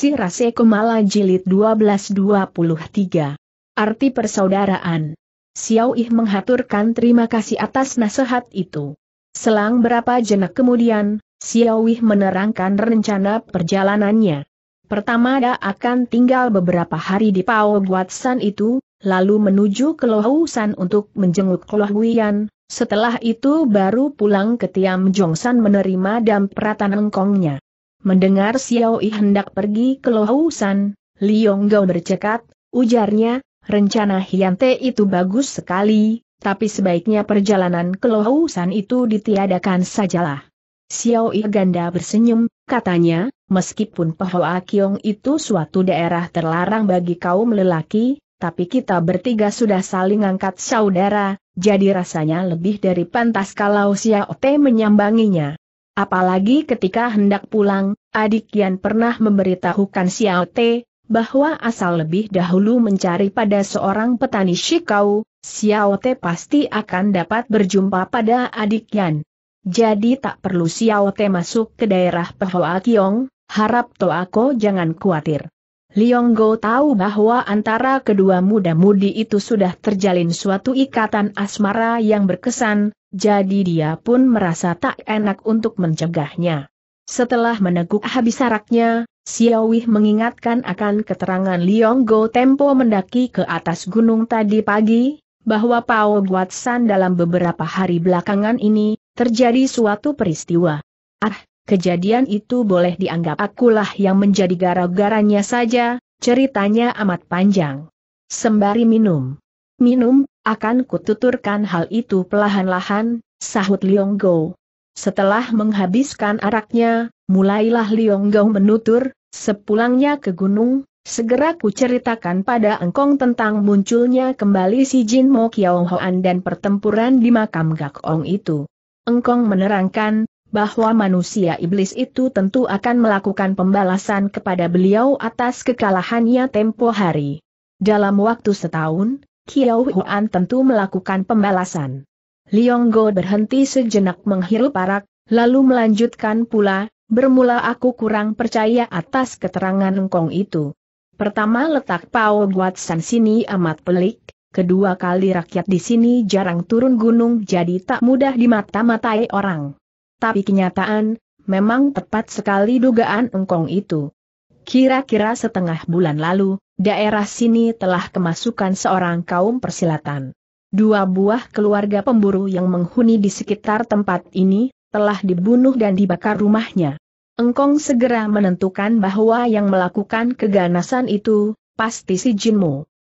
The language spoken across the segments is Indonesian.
Si Rase Kemala Jilid 1223. Arti Persaudaraan. Xiao Yi menghaturkan terima kasih atas nasihat itu. Selang berapa jenak kemudian, Xiao Yi menerangkan rencana perjalanannya. Pertama dia akan tinggal beberapa hari di Pao Guat San itu, lalu menuju ke Lo Hu San untuk menjenguk Lo Hu Yan. Setelah itu baru pulang ke Tiam Jong San menerima dampratan engkongnya. Mendengar Xiao Yi hendak pergi ke Lo Hu San, Li Yonggao bercekat, ujarnya, rencana Hian Te itu bagus sekali, tapi sebaiknya perjalanan ke Lo Hu San itu ditiadakan sajalah. Xiao Yi ganda bersenyum, katanya, meskipun Pek Hoa Kiong itu suatu daerah terlarang bagi kaum lelaki, tapi kita bertiga sudah saling angkat saudara, jadi rasanya lebih dari pantas kalau Xiao Te menyambanginya. Apalagi ketika hendak pulang, adik Yan pernah memberitahukan Xiao Te bahwa asal lebih dahulu mencari pada seorang petani shikau, Xiao Te pasti akan dapat berjumpa pada adik Yan. Jadi tak perlu Xiao Te masuk ke daerah Pek Hoa Kiong, harap Toako jangan khawatir. Li Yonggao tahu bahwa antara kedua muda-mudi itu sudah terjalin suatu ikatan asmara yang berkesan. Jadi dia pun merasa tak enak untuk mencegahnya. Setelah meneguk habis araknya, Xiao Yi mengingatkan akan keterangan Li Yonggao tempo mendaki ke atas gunung tadi pagi, bahwa Pao Guat San dalam beberapa hari belakangan ini, terjadi suatu peristiwa. Kejadian itu boleh dianggap akulah yang menjadi gara-garanya saja, ceritanya amat panjang. Sembari minum. Akan kututurkan hal itu perlahan-lahan, sahut Li Yonggao. Setelah menghabiskan araknya, mulailah Li Yonggao menutur, sepulangnya ke gunung, segera kuceritakan pada engkong tentang munculnya kembali si Jin Mo Kyo Hong dan pertempuran di makam Gak Ong itu. Engkong menerangkan, bahwa manusia iblis itu tentu akan melakukan pembalasan kepada beliau atas kekalahannya tempo hari. Dalam waktu setahun, Qiao Hu'an tentu melakukan pembalasan. Li Yonggao berhenti sejenak menghirup arak, lalu melanjutkan pula, bermula aku kurang percaya atas keterangan engkong itu. Pertama letak Pao Guat San sini amat pelik, kedua kali rakyat di sini jarang turun gunung jadi tak mudah dimata-matai orang. Tapi kenyataan, memang tepat sekali dugaan engkong itu. Kira-kira setengah bulan lalu, daerah sini telah kemasukan seorang kaum persilatan. Dua buah keluarga pemburu yang menghuni di sekitar tempat ini, telah dibunuh dan dibakar rumahnya. Engkong segera menentukan bahwa yang melakukan keganasan itu, pasti si Jin Mo.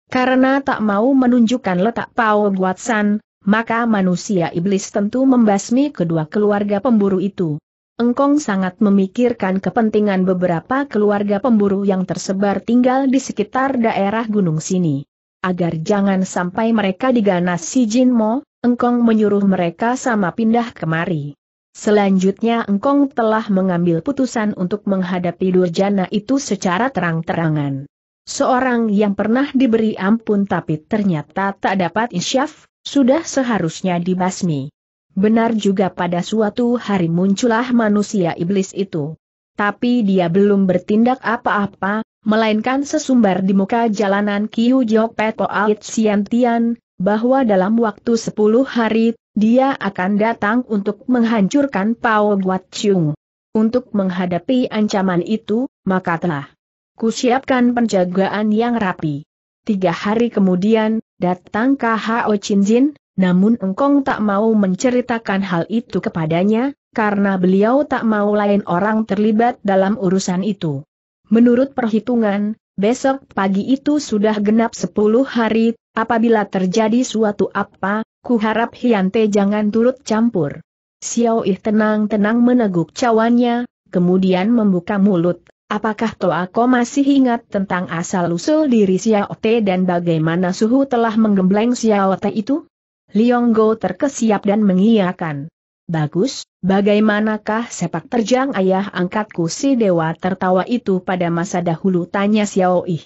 Karena tak mau menunjukkan letak Pao Guat San, maka manusia iblis tentu membasmi kedua keluarga pemburu itu. Engkong sangat memikirkan kepentingan beberapa keluarga pemburu yang tersebar tinggal di sekitar daerah gunung sini. Agar jangan sampai mereka diganas si Jin Mo, engkong menyuruh mereka sama pindah kemari. Selanjutnya engkong telah mengambil putusan untuk menghadapi durjana itu secara terang-terangan. Seorang yang pernah diberi ampun tapi ternyata tak dapat insyaf, sudah seharusnya dibasmi. Benar juga pada suatu hari muncullah manusia iblis itu. Tapi dia belum bertindak apa-apa, melainkan sesumbar di muka jalanan Qiu Jiao Pei atau Alit Siantian, bahwa dalam waktu 10 hari, dia akan datang untuk menghancurkan Pao Guat San. Untuk menghadapi ancaman itu, maka telah kusiapkan penjagaan yang rapi. 3 hari kemudian, datang KH Ogo Antong. Namun engkong tak mau menceritakan hal itu kepadanya, karena beliau tak mau lain orang terlibat dalam urusan itu. Menurut perhitungan, besok pagi itu sudah genap 10 hari, apabila terjadi suatu apa, kuharap Hian Te jangan turut campur. Xiao Yi tenang-tenang meneguk cawannya, kemudian membuka mulut, apakah Toako masih ingat tentang asal-usul diri Xiao Te dan bagaimana suhu telah menggembleng Xiao Te itu? Li Yonggao terkesiap dan mengiyakan. Bagus, bagaimanakah sepak terjang ayah angkatku si dewa tertawa itu pada masa dahulu, tanya Xiao Yi.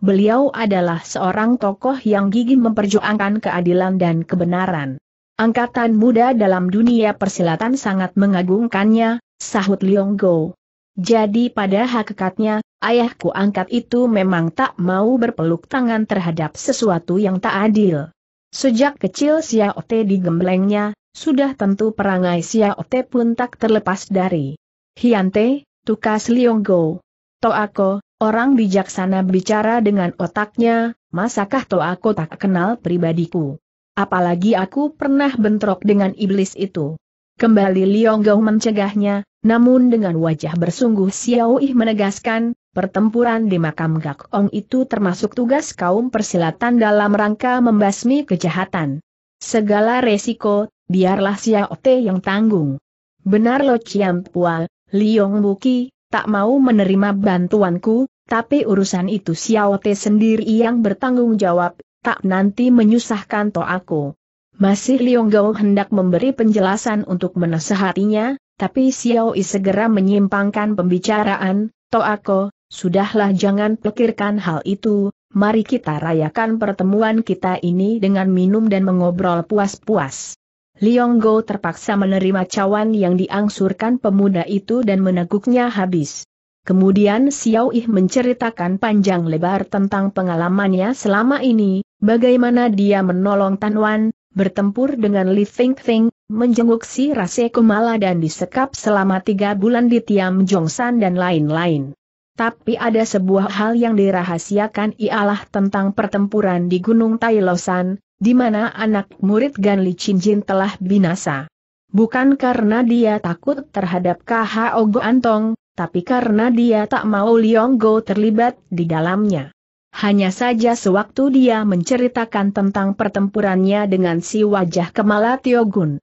Beliau adalah seorang tokoh yang gigih memperjuangkan keadilan dan kebenaran. Angkatan muda dalam dunia persilatan sangat mengagungkannya, sahut Li Yonggao. Jadi pada hakikatnya, ayahku angkat itu memang tak mau berpeluk tangan terhadap sesuatu yang tak adil. Sejak kecil Xiao Te digemblengnya, sudah tentu perangai Xiao Te pun tak terlepas dari Hian Te, tukas Liong Go. Toako, orang bijaksana bicara dengan otaknya, masakah Toako tak kenal pribadiku? Apalagi aku pernah bentrok dengan iblis itu. Kembali Liong Go mencegahnya, namun dengan wajah bersungguh Xiao Yi menegaskan, pertempuran di makam Gak Ong itu termasuk tugas kaum persilatan dalam rangka membasmi kejahatan. Segala resiko, biarlah Xiao Te yang tanggung. Benar Lo Chiam Pua, Liong Buki, tak mau menerima bantuanku, tapi urusan itu Xiao Te sendiri yang bertanggung jawab, tak nanti menyusahkan Toako. Masih Liong Gao hendak memberi penjelasan untuk menasehatinya, tapi Xiao Yi segera menyimpangkan pembicaraan. Toako, sudahlah jangan pikirkan hal itu, mari kita rayakan pertemuan kita ini dengan minum dan mengobrol puas-puas. Liong Gao terpaksa menerima cawan yang diangsurkan pemuda itu dan meneguknya habis. Kemudian Xiao Yi menceritakan panjang lebar tentang pengalamannya selama ini, bagaimana dia menolong Tan Wan, bertempur dengan Li Xingxing, menjenguk si Rase Kumala dan disekap selama 3 bulan di Tiam Jong San dan lain-lain. Tapi ada sebuah hal yang dirahasiakan ialah tentang pertempuran di Gunung Tai Losan, di mana anak murid Gan Li Chin Jin telah binasa. Bukan karena dia takut terhadap KH Ogo Antong, tapi karena dia tak mau Liong Go terlibat di dalamnya. Hanya saja sewaktu dia menceritakan tentang pertempurannya dengan si wajah Kemala Tiogun,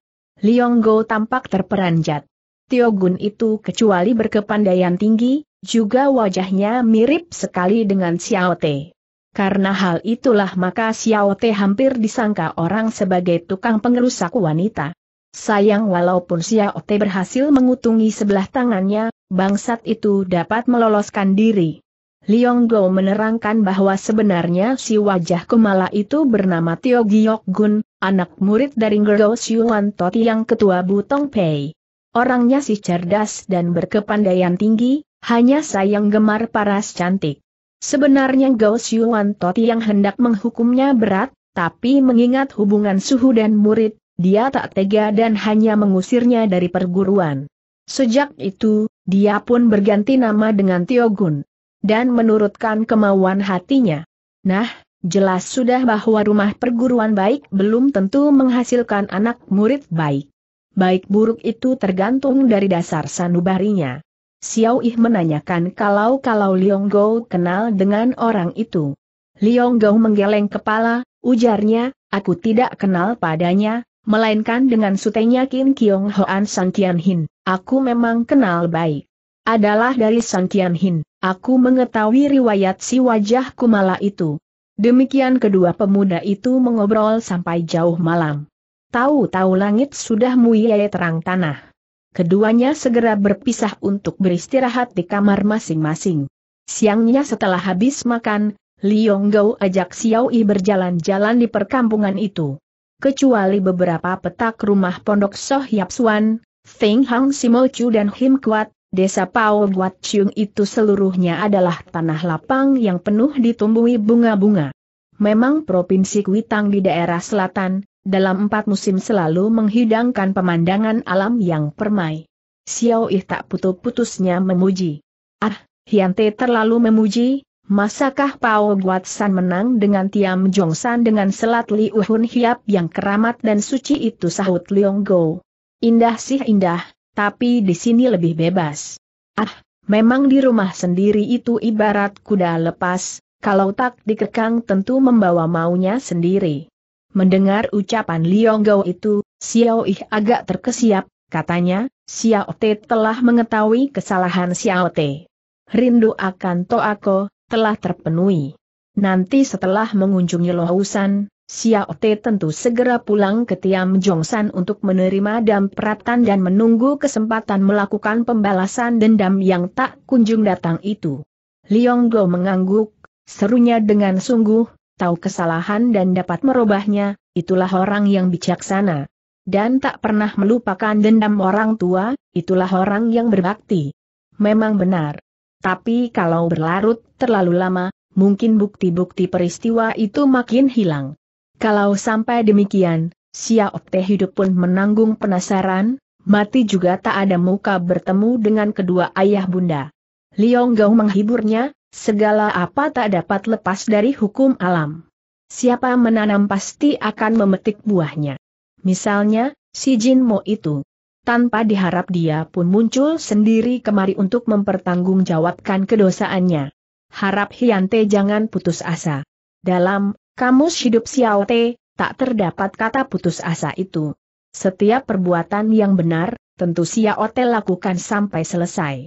Liong Go tampak terperanjat. Tiogun itu kecuali berkepandaian tinggi, juga wajahnya mirip sekali dengan Xiao Te. Karena hal itulah maka Xiao Te hampir disangka orang sebagai tukang pengerusak wanita. Sayang walaupun Xiao Te berhasil mengutungi sebelah tangannya, bangsat itu dapat meloloskan diri. Liong Go menerangkan bahwa sebenarnya si wajah Kumala itu bernama Tio Giok-gun, anak murid dari Gao Siu Wan Toti yang ketua Butong Pei. Orangnya si cerdas dan berkepandaian tinggi, hanya sayang gemar paras cantik. Sebenarnya Gao Siu Wan Toti yang hendak menghukumnya berat, tapi mengingat hubungan suhu dan murid, dia tak tega dan hanya mengusirnya dari perguruan. Sejak itu, dia pun berganti nama dengan Tiogun dan menurutkan kemauan hatinya. Nah, jelas sudah bahwa rumah perguruan baik belum tentu menghasilkan anak murid baik. Baik buruk itu tergantung dari dasar sanubarinya. Xiao Yi menanyakan kalau Liong Go kenal dengan orang itu. Liong Go menggeleng kepala, ujarnya, aku tidak kenal padanya, melainkan dengan sutenya Kin Kiong Hoan Sang Kian Hin, aku memang kenal baik. Adalah dari Sang Kian Hin, aku mengetahui riwayat si wajah Kumala itu. Demikian kedua pemuda itu mengobrol sampai jauh malam. Tahu-tahu langit sudah mulai terang tanah. Keduanya segera berpisah untuk beristirahat di kamar masing-masing. Siangnya setelah habis makan, Liong Gao ajak Xiao Yi berjalan-jalan di perkampungan itu. Kecuali beberapa petak rumah pondok Soh Yap Suan, Feng Hang Simo Chu dan Him Kuat, desa Pao Guat San itu seluruhnya adalah tanah lapang yang penuh ditumbuhi bunga-bunga. Memang Provinsi Kuitang di daerah selatan, dalam 4 musim selalu menghidangkan pemandangan alam yang permai. Xiao Yi tak putus-putusnya memuji. Ah, Hian Te terlalu memuji, masakah Pao Guat San menang dengan Tiam Jong San dengan selat Liuhun Hiap yang keramat dan suci itu, sahut Liong Go. Indah sih indah, tapi di sini lebih bebas. Ah, memang di rumah sendiri itu ibarat kuda lepas, kalau tak dikekang tentu membawa maunya sendiri. Mendengar ucapan Liong Gao itu, Xiao Yi agak terkesiap, katanya, Xiao Te telah mengetahui kesalahan Xiao Te. Rindu akan Toako telah terpenuhi. Nanti setelah mengunjungi Lo Hu San, Xiao Te tentu segera pulang ke Tiam Jong San untuk menerima dampratan dan menunggu kesempatan melakukan pembalasan dendam yang tak kunjung datang itu. Liong Go mengangguk, serunya dengan sungguh, tahu kesalahan dan dapat merubahnya, itulah orang yang bijaksana. Dan tak pernah melupakan dendam orang tua, itulah orang yang berbakti. memang benar. Tapi kalau berlarut terlalu lama, mungkin bukti-bukti peristiwa itu makin hilang. Kalau sampai demikian, Xiao Te hidup pun menanggung penasaran, mati juga tak ada muka bertemu dengan kedua ayah bunda. Li Yonggao menghiburnya, segala apa tak dapat lepas dari hukum alam. Siapa menanam pasti akan memetik buahnya. Misalnya, si Jin Mo itu. Tanpa diharap dia pun muncul sendiri kemari untuk mempertanggungjawabkan kedosaannya. Harap Hian Te jangan putus asa. Dalam kamus hidup Xiao Te, tak terdapat kata putus asa itu. Setiap perbuatan yang benar, tentu Xiao Te lakukan sampai selesai.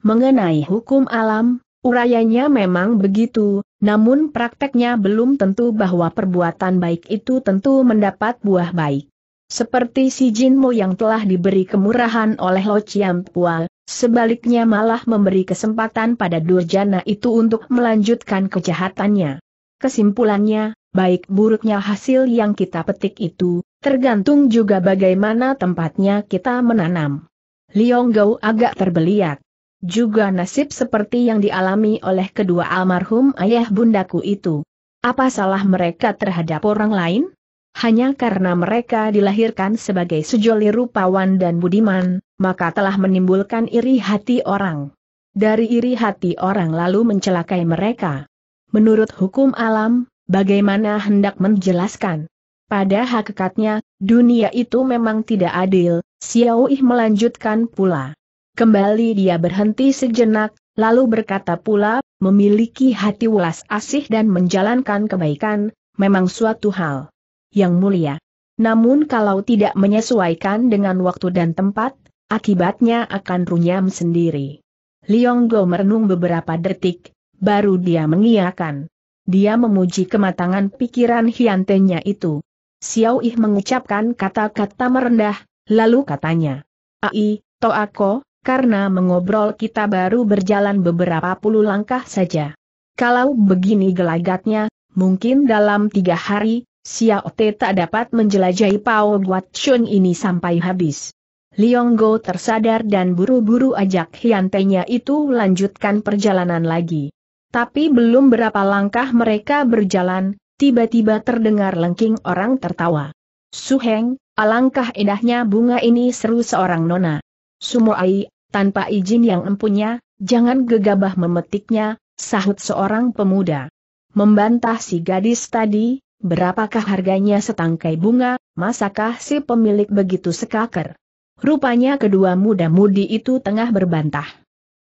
Mengenai hukum alam, urayanya memang begitu, namun prakteknya belum tentu bahwa perbuatan baik itu tentu mendapat buah baik. Seperti si Jin Mo yang telah diberi kemurahan oleh Lo Chiam Pua, sebaliknya malah memberi kesempatan pada durjana itu untuk melanjutkan kejahatannya. Kesimpulannya, baik buruknya hasil yang kita petik itu, tergantung juga bagaimana tempatnya kita menanam. Li Yonggao agak terbeliak. Juga nasib seperti yang dialami oleh kedua almarhum ayah bundaku itu. Apa salah mereka terhadap orang lain? Hanya karena mereka dilahirkan sebagai sejoli rupawan dan budiman, maka telah menimbulkan iri hati orang. Dari iri hati orang lalu mencelakai mereka. Menurut hukum alam, bagaimana hendak menjelaskan? Pada hakikatnya, dunia itu memang tidak adil, Xiao Yi melanjutkan pula. Kembali dia berhenti sejenak, lalu berkata pula, memiliki hati welas asih dan menjalankan kebaikan, memang suatu hal yang mulia. Namun kalau tidak menyesuaikan dengan waktu dan tempat, akibatnya akan runyam sendiri. Li Yonggao merenung beberapa detik, baru dia mengiyakan. Dia memuji kematangan pikiran Hian Te-nya itu. Xiao Yi mengucapkan kata-kata merendah, lalu katanya, "Ai, toako. Karena mengobrol kita baru berjalan beberapa puluh langkah saja. Kalau begini gelagatnya, mungkin dalam 3 hari, Xiao Te tak dapat menjelajahi Pao Guat San ini sampai habis." Li Yonggao tersadar dan buru-buru ajak Hian Te-nya itu lanjutkan perjalanan lagi. Tapi belum berapa langkah mereka berjalan, tiba-tiba terdengar lengking orang tertawa. "Suheng, alangkah indahnya bunga ini," seru seorang nona. "Sumoai, tanpa izin yang empunya, jangan gegabah memetiknya," sahut seorang pemuda. Membantah si gadis tadi, "Berapakah harganya setangkai bunga, masakah si pemilik begitu sekaker?" Rupanya kedua muda-mudi itu tengah berbantah.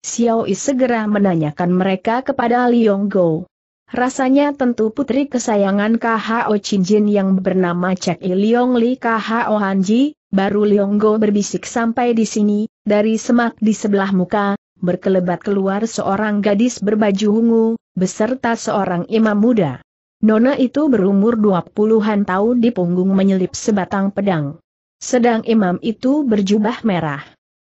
Xiao Yi segera menanyakan mereka kepada Li Yonggao. Rasanya tentu putri kesayangan KH Chin Jin yang bernama Cek Liong Li KH Wan Ji. Baru Li Yonggao berbisik sampai di sini. Dari semak di sebelah muka, berkelebat keluar seorang gadis berbaju ungu, beserta seorang imam muda. Nona itu berumur 20-an tahun, di punggung menyelip sebatang pedang. Sedang imam itu berjubah merah.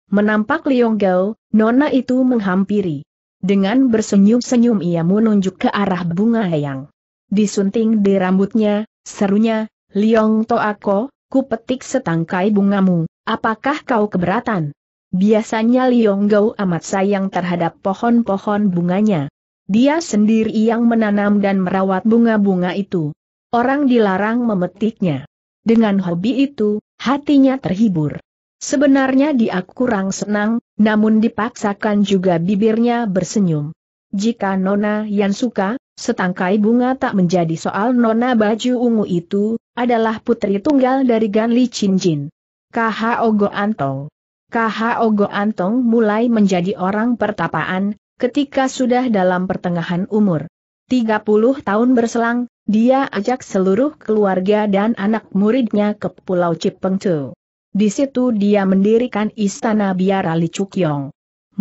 Menampak Li Yonggao, nona itu menghampiri. Dengan bersenyum-senyum ia menunjuk ke arah bunga yang disunting di rambutnya, serunya, "Liong toako, ku petik setangkai bungamu, apakah kau keberatan?" Biasanya Li Yonggao amat sayang terhadap pohon-pohon bunganya. Dia sendiri yang menanam dan merawat bunga-bunga itu. Orang dilarang memetiknya. Dengan hobi itu, hatinya terhibur. Sebenarnya dia kurang senang, namun dipaksakan juga bibirnya bersenyum. Jika nona yang suka, setangkai bunga tak menjadi soal. Nona baju ungu itu adalah putri tunggal dari Gan Li Chin Jin, KH Ogo Antong. KH Ogo Antong mulai menjadi orang pertapaan ketika sudah dalam pertengahan umur. 30 tahun berselang, dia ajak seluruh keluarga dan anak muridnya ke Pulau Cipeng Cu. Di situ dia mendirikan istana biara Li Cukyong.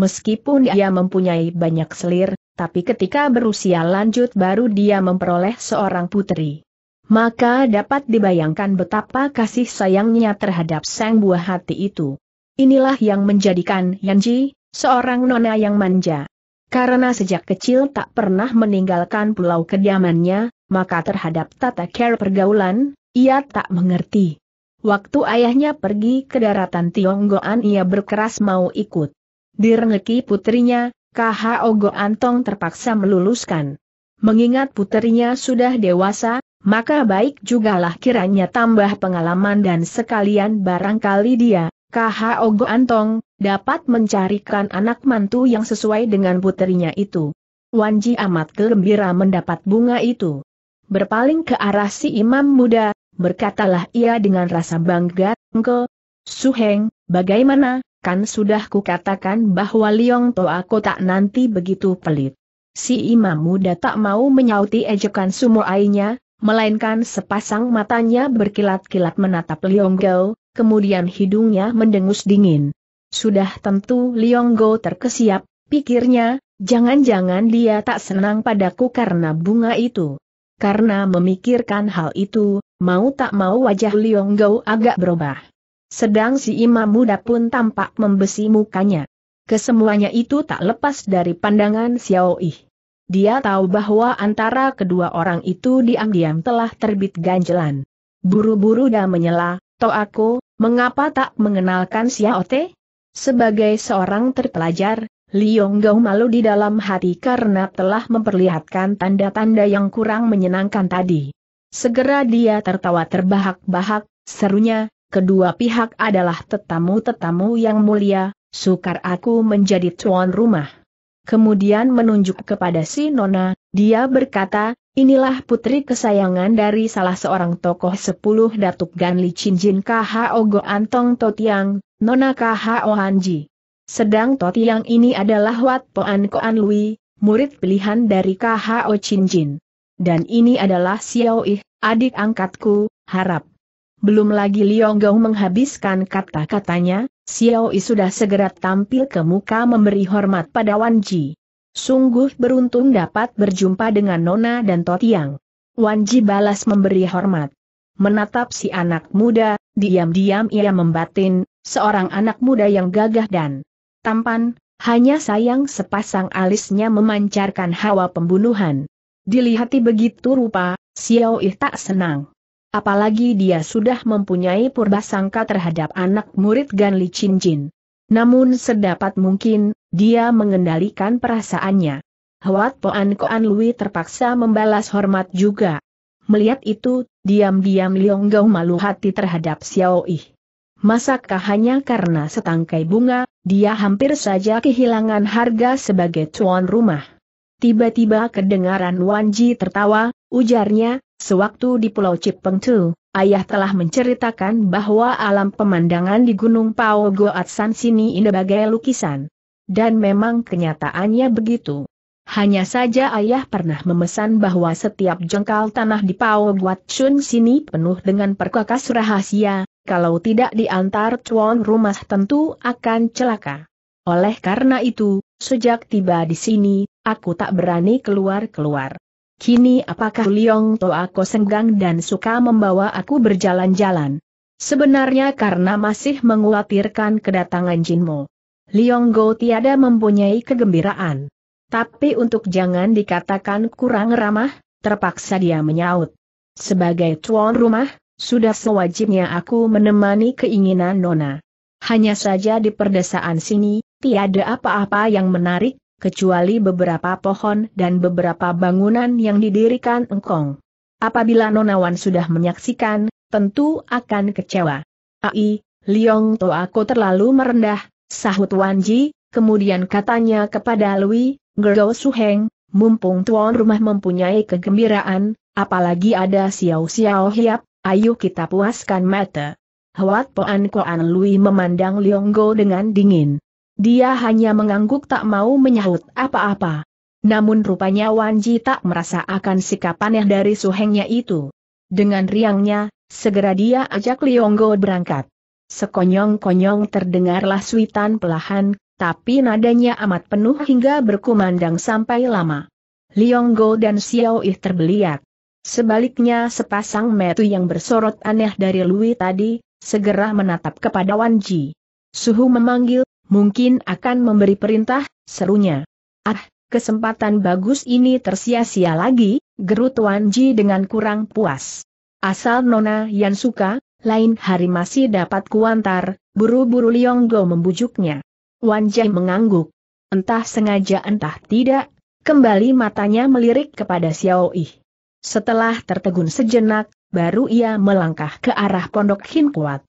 Meskipun dia mempunyai banyak selir, tapi ketika berusia lanjut baru dia memperoleh seorang putri. Maka dapat dibayangkan betapa kasih sayangnya terhadap sang buah hati itu. Inilah yang menjadikan Yan Ji seorang nona yang manja. Karena sejak kecil tak pernah meninggalkan pulau kediamannya, maka terhadap tata cara pergaulan, ia tak mengerti. Waktu ayahnya pergi ke daratan Tiong Goan ia berkeras mau ikut. direngeki putrinya, KH Ogo Antong terpaksa meluluskan. Mengingat putrinya sudah dewasa, maka baik jugalah kiranya tambah pengalaman dan sekalian barangkali dia, KH Ogo Antong, dapat mencarikan anak mantu yang sesuai dengan putrinya itu. Wan Ji amat gembira mendapat bunga itu. Berpaling ke arah si imam muda, berkatalah ia dengan rasa bangga, "Engke, Suheng, bagaimana? Kan sudah kukatakan bahwa Liong Toa Kota nanti begitu pelit." Si imam muda tak mau menyauti ejekan sumoainya, melainkan sepasang matanya berkilat-kilat menatap Lionggao, kemudian hidungnya mendengus dingin. Sudah tentu Lionggao terkesiap, pikirnya, jangan-jangan dia tak senang padaku karena bunga itu. Karena memikirkan hal itu, mau tak mau wajah Lionggao agak berubah. Sedang si imam muda pun tampak membesi mukanya. Kesemuanya itu tak lepas dari pandangan Xiao Yi. Dia tahu bahwa antara kedua orang itu diam-diam telah terbit ganjelan. Buru-buru dia menyela, "Toaku, mengapa tak mengenalkan Xiao Te?" Sebagai seorang terpelajar, Lionggao malu di dalam hati karena telah memperlihatkan tanda-tanda yang kurang menyenangkan tadi. Segera dia tertawa terbahak-bahak, serunya, "Kedua pihak adalah tetamu-tetamu yang mulia, sukar aku menjadi tuan rumah." Kemudian menunjuk kepada si nona, dia berkata, "Inilah putri kesayangan dari salah seorang tokoh 10 Datuk Gan Li Xingxing KH Ogo Antong Totiang, Nona KH Wan Ji." Sedang Totiang ini adalah Hwat Poan Koan Lui, murid pilihan dari KH Ogo Xingxing. "Dan ini adalah Xiao Yi, adik angkatku, harap." Belum lagi Lionggao menghabiskan kata-katanya, Xiao Yi sudah segera tampil ke muka memberi hormat pada Wan Ji. Sungguh beruntung dapat berjumpa dengan Nona dan Totiang. Wan Ji balas memberi hormat. Menatap si anak muda, diam-diam ia membatin, seorang anak muda yang gagah dan tampan, hanya sayang sepasang alisnya memancarkan hawa pembunuhan. Dilihati begitu rupa, Xiao Yi tak senang. Apalagi dia sudah mempunyai purbasangka terhadap anak murid Gan Li Xingxing. Namun sedapat mungkin, dia mengendalikan perasaannya. Hwat Poan Koan Lui terpaksa membalas hormat juga. Melihat itu, diam-diam Lionggao malu hati terhadap Xiao Yi. Masakah hanya karena setangkai bunga, dia hampir saja kehilangan harga sebagai tuan rumah. Tiba-tiba kedengaran Wan Ji tertawa, ujarnya, "Sewaktu di Pulau Cipeng Cu, ayah telah menceritakan bahwa alam pemandangan di Gunung Pao Guat San sini indah bagai lukisan. Dan memang kenyataannya begitu. Hanya saja ayah pernah memesan bahwa setiap jengkal tanah di Pao Guat San sini penuh dengan perkakas rahasia, kalau tidak diantar tuan rumah tentu akan celaka. Oleh karena itu, sejak tiba di sini, aku tak berani keluar-keluar. Kini apakah Liong Toako senggang dan suka membawa aku berjalan-jalan?" Sebenarnya karena masih mengkhawatirkan kedatangan Jinmo, Lionggao tiada mempunyai kegembiraan. Tapi untuk jangan dikatakan kurang ramah, terpaksa dia menyaut, "Sebagai tuan rumah, sudah sewajibnya aku menemani keinginan Nona. Hanya saja di perdesaan sini, tiada apa-apa yang menarik, kecuali beberapa pohon dan beberapa bangunan yang didirikan engkong. Apabila Nonawan sudah menyaksikan, tentu akan kecewa." "Ai, Liong Toako terlalu merendah," sahut Wan Ji, kemudian katanya kepada Lui, "Gerdo Suheng, mumpung tuan rumah mempunyai kegembiraan, apalagi ada Xiao Hiap, ayo kita puaskan mata." Hwat Poan Koan Lui memandang Lionggao dengan dingin. Dia hanya mengangguk tak mau menyahut apa-apa. Namun rupanya Wan Ji tak merasa akan sikap aneh dari suhengnya itu. Dengan riangnya, segera dia ajak Lionggao berangkat. Sekonyong-konyong terdengarlah suitan pelahan, tapi nadanya amat penuh hingga berkumandang sampai lama. Lionggao dan Xiao Yi terbeliak. Sebaliknya sepasang metu yang bersorot aneh dari Lui tadi, segera menatap kepada Wan Ji. "Suhu memanggil, mungkin akan memberi perintah," serunya. "Ah, kesempatan bagus ini tersia-sia lagi," gerut Wan Ji dengan kurang puas. "Asal Nona Yan suka, lain hari masih dapat kuantar," buru-buru Lionggao membujuknya. Wan Ji mengangguk. Entah sengaja entah tidak, kembali matanya melirik kepada Xiao Yi. Setelah tertegun sejenak, baru ia melangkah ke arah pondok Hin Kuat.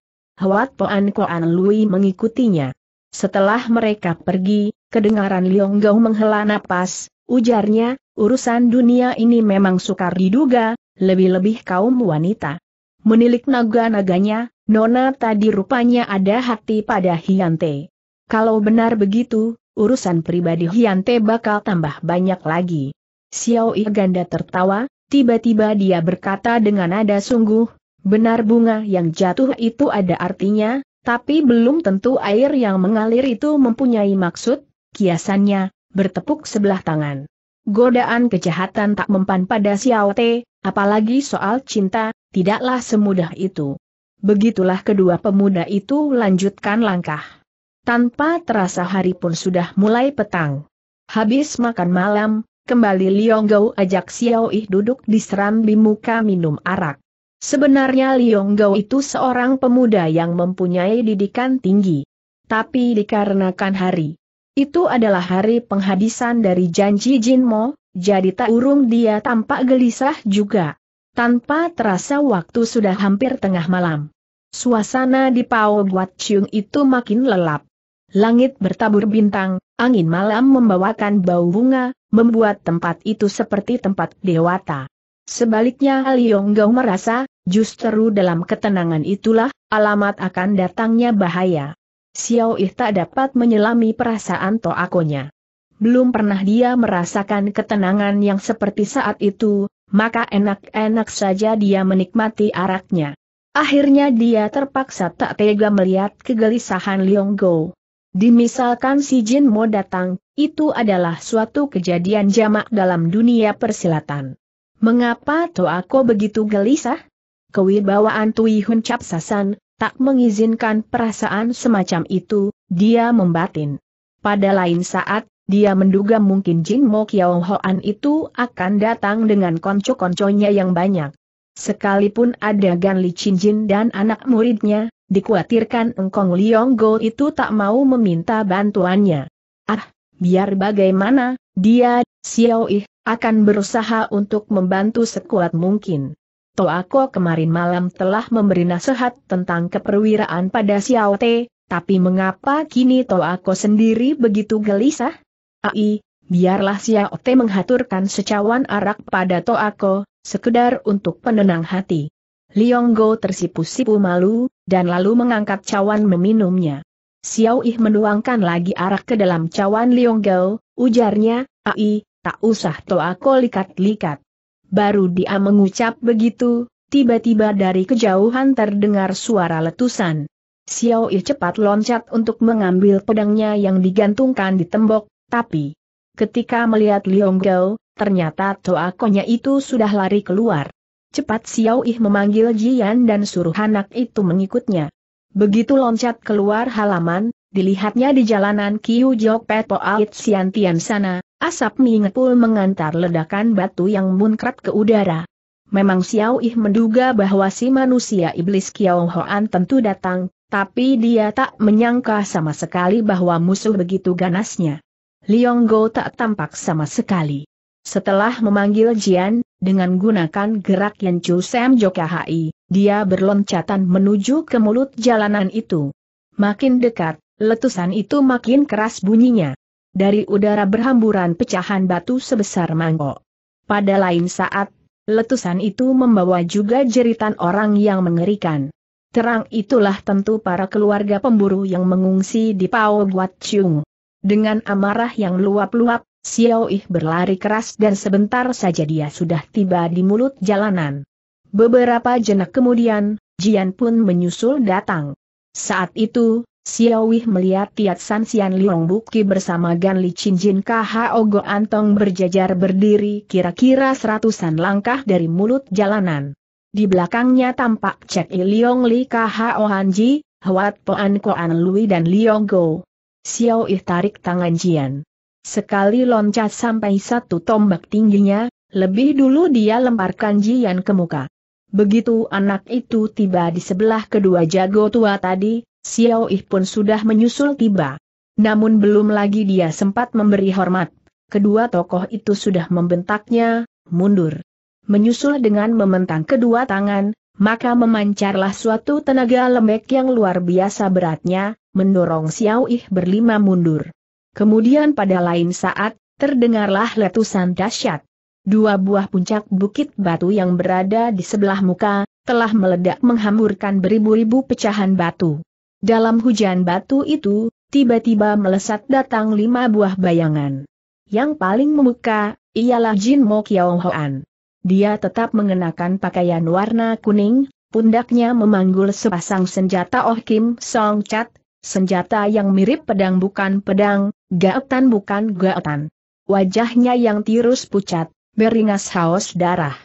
Hwat Poan Koan Lui mengikutinya. Setelah mereka pergi, kedengaran Li Yonggao menghela napas, ujarnya, urusan dunia ini memang sukar diduga, lebih-lebih kaum wanita. Menilik naga-naganya, nona tadi rupanya ada hati pada Hian Te. Kalau benar begitu, urusan pribadi Hian Te bakal tambah banyak lagi. Xiao Yi ganda tertawa, tiba-tiba dia berkata dengan nada sungguh, benar bunga yang jatuh itu ada artinya, tapi belum tentu air yang mengalir itu mempunyai maksud. Kiasannya, bertepuk sebelah tangan. Godaan kejahatan tak mempan pada Xiao Te, apalagi soal cinta, tidaklah semudah itu. Begitulah kedua pemuda itu lanjutkan langkah. Tanpa terasa hari pun sudah mulai petang. Habis makan malam, kembali Li Yonggao ajak Xiao Yi duduk di serambi muka minum arak. Sebenarnya Li Yonggao itu seorang pemuda yang mempunyai didikan tinggi. Tapi dikarenakan hari itu adalah hari penghabisan dari janji Jin Mo, jadi tak urung dia tampak gelisah juga. Tanpa terasa waktu sudah hampir tengah malam. Suasana di Pao Guat Ciung itu makin lelap. Langit bertabur bintang, angin malam membawakan bau bunga, membuat tempat itu seperti tempat dewata. Sebaliknya Li Yonggao merasa, justru dalam ketenangan itulah, alamat akan datangnya bahaya. Xiao Yi tak dapat menyelami perasaan toakonya. Belum pernah dia merasakan ketenangan yang seperti saat itu, maka enak-enak saja dia menikmati araknya. Akhirnya dia terpaksa tak tega melihat kegelisahan Li Yonggao. Dimisalkan si Jin Mo datang, itu adalah suatu kejadian jamak dalam dunia persilatan. Mengapa toako begitu gelisah? Kewibawaan Tui Hun Cap Sasan tak mengizinkan perasaan semacam itu, dia membatin. Pada lain saat, dia menduga mungkin Jin Mo Kyo Hong itu akan datang dengan konco-konconya yang banyak. Sekalipun ada Gan Li Chin Jin dan anak muridnya, dikhawatirkan engkong Li Yonggao itu tak mau meminta bantuannya. Ah, biar bagaimana, dia, Xiao Yi, akan berusaha untuk membantu sekuat mungkin. Toako kemarin malam telah memberi nasihat tentang keperwiraan pada Xiao Te, tapi mengapa kini Toako sendiri begitu gelisah? Ai, biarlah Xiao Te menghaturkan secawan arak pada Toako, sekedar untuk penenang hati. Li Yonggao tersipu-sipu malu, dan lalu mengangkat cawan meminumnya. Xiao Yi menuangkan lagi arak ke dalam cawan Li Yonggao, ujarnya, ai, tak usah toako likat-likat. Baru dia mengucap begitu, tiba-tiba dari kejauhan terdengar suara letusan. Xiao Yi cepat loncat untuk mengambil pedangnya yang digantungkan di tembok, tapi ketika melihat Li Yonggao, ternyata toakonya itu sudah lari keluar. Cepat Xiao Yi memanggil Jian dan suruh anak itu mengikutnya. Begitu loncat keluar halaman, dilihatnya di jalanan Qiu Jiao Pei atau Alit Siantian sana. Asap mengepul mengantar ledakan batu yang muncrat ke udara. Memang Xiao Yi menduga bahwa si manusia iblis Qiao Hu'an tentu datang, tapi dia tak menyangka sama sekali bahwa musuh begitu ganasnya. Li Yonggao tak tampak sama sekali. Setelah memanggil Jian, dengan gunakan gerak yang cusem jokhai, dia berloncatan menuju ke mulut jalanan itu. Makin dekat, letusan itu makin keras bunyinya. Dari udara berhamburan pecahan batu sebesar mangkok. Pada lain saat, letusan itu membawa juga jeritan orang yang mengerikan. Terang itulah tentu para keluarga pemburu yang mengungsi di Pao Guat Ciung. Dengan amarah yang luap-luap, Xiao Yi berlari keras dan sebentar saja dia sudah tiba di mulut jalanan. Beberapa jenak kemudian, Jian pun menyusul datang. Saat itu, Xiao Yi melihat Tiat Sian Liong Buki bersama Gan Li Chin Jin KH Ogo Antong berjajar berdiri kira-kira 100-an langkah dari mulut jalanan. Di belakangnya tampak Cek Liong Li KH Wan Ji, Hwat Poan Koan Lui dan Li Yonggao. Xiao Yi tarik tangan Jian. Sekali loncat sampai satu tombak tingginya, lebih dulu dia lemparkan Jian ke muka. Begitu anak itu tiba di sebelah kedua jago tua tadi, Xiao Yi pun sudah menyusul tiba. Namun belum lagi dia sempat memberi hormat, kedua tokoh itu sudah membentaknya, mundur. Menyusul dengan membentang kedua tangan, maka memancarlah suatu tenaga lembek yang luar biasa beratnya, mendorong Xiao Yi berlima mundur. Kemudian pada lain saat, terdengarlah letusan dahsyat. Dua buah puncak bukit batu yang berada di sebelah muka, telah meledak menghamburkan beribu-ribu pecahan batu. Dalam hujan batu itu, tiba-tiba melesat datang lima buah bayangan. Yang paling memuka, ialah Jin Mo Kyo Hong. Dia tetap mengenakan pakaian warna kuning, pundaknya memanggul sepasang senjata Oh Kim Song Chat, senjata yang mirip pedang bukan pedang, gaetan bukan gaetan. Wajahnya yang tirus pucat, beringas haus darah.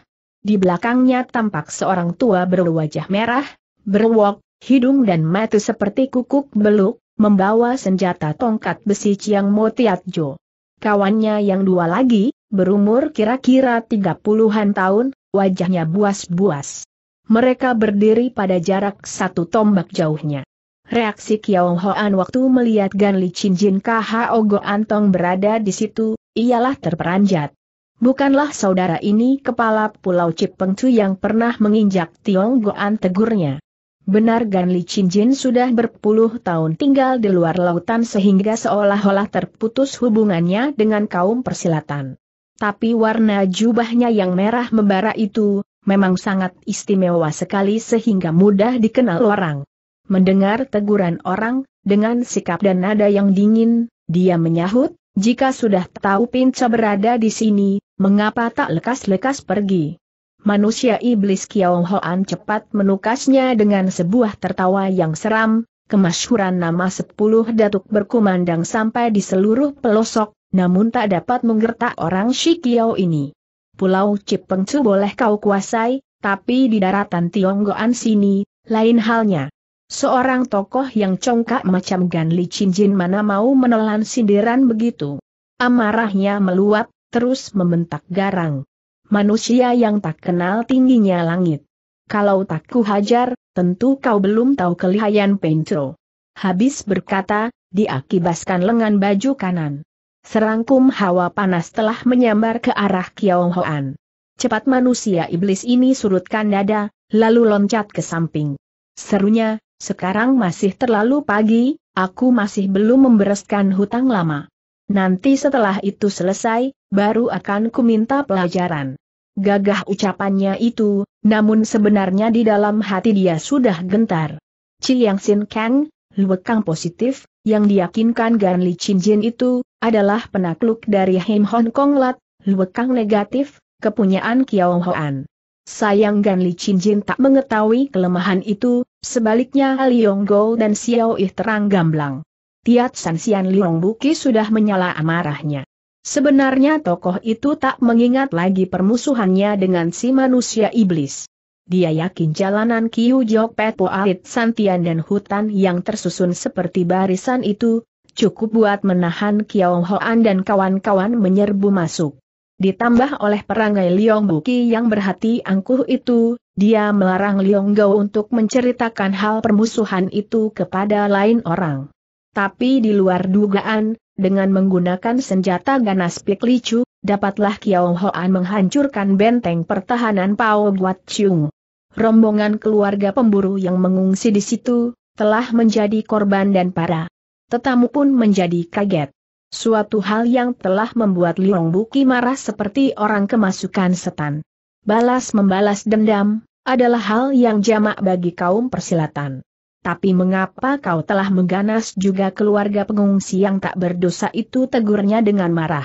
Di belakangnya tampak seorang tua berwajah merah, berwok, hidung dan mata seperti kukuk beluk, membawa senjata tongkat besi Ciang Mo Tiat Jo. Kawannya yang dua lagi, berumur kira-kira 30-an tahun, wajahnya buas-buas. Mereka berdiri pada jarak satu tombak jauhnya. Reaksi Qiao Hu'an waktu melihat Gan Li Chin Jin KH Ogo Antong berada di situ, ialah terperanjat. Bukanlah saudara ini kepala pulau Cipeng Cu yang pernah menginjak Tiong Goan, tegurnya. Benar, Gan Li Chin Jin sudah berpuluh tahun tinggal di luar lautan sehingga seolah-olah terputus hubungannya dengan kaum persilatan. Tapi warna jubahnya yang merah membara itu, memang sangat istimewa sekali sehingga mudah dikenal orang. Mendengar teguran orang, dengan sikap dan nada yang dingin, dia menyahut, "Jika sudah tahu Pinca berada di sini, mengapa tak lekas-lekas pergi?" Manusia iblis. Qiao Hu'an cepat menukasnya dengan sebuah tertawa yang seram, kemasyhuran nama 10 datuk berkumandang sampai di seluruh pelosok. Namun tak dapat menggertak orang si Qiao ini. Pulau Cipeng Cu boleh kau kuasai, tapi di daratan Tiong Goan sini, lain halnya. Seorang tokoh yang congkak macam Gan Li Chin Jin mana mau menelan sindiran begitu. Amarahnya meluap, terus membentak garang. Manusia yang tak kenal tingginya langit. Kalau tak kuhajar, tentu kau belum tahu kelihayan Pencro. Habis berkata, diakibaskan lengan baju kanan. Serangkum hawa panas telah menyambar ke arah Qiao Hu'an. Cepat manusia iblis ini surutkan dada, lalu loncat ke samping. Serunya, "Sekarang masih terlalu pagi, aku masih belum membereskan hutang lama. Nanti setelah itu selesai, baru akan kuminta pelajaran." Gagah ucapannya itu, namun sebenarnya di dalam hati dia sudah gentar. Chiang Sin Kang, luekang positif, yang diyakinkan Gan Li Chin Jin itu adalah penakluk dari Him Hong Kong Lat, luekang negatif, kepunyaan Qiao Hu'an. Sayang Gan Li Chin Jin tak mengetahui kelemahan itu, sebaliknya Li Yonggao dan Xiao Yi terang gamblang. Tiat Siantian Liong Buki sudah menyala amarahnya. Sebenarnya tokoh itu tak mengingat lagi permusuhannya dengan si manusia iblis. Dia yakin jalanan Qiu Jiao Pei, Alit Siantian dan hutan yang tersusun seperti barisan itu cukup buat menahan Qiao Hu'an dan kawan-kawan menyerbu masuk. Ditambah oleh perangai Liong Buki yang berhati angkuh itu, dia melarang Liong Gao untuk menceritakan hal permusuhan itu kepada lain orang. Tapi di luar dugaan, dengan menggunakan senjata ganas Pik Licu, dapatlah Qiao Hu'an menghancurkan benteng pertahanan Pao Guat San. Rombongan keluarga pemburu yang mengungsi di situ, telah menjadi korban dan para tetamu pun menjadi kaget. Suatu hal yang telah membuat Liong Buki marah seperti orang kemasukan setan. Balas membalas dendam, adalah hal yang jamak bagi kaum persilatan. Tapi mengapa kau telah mengganas juga keluarga pengungsi yang tak berdosa itu, tegurnya dengan marah.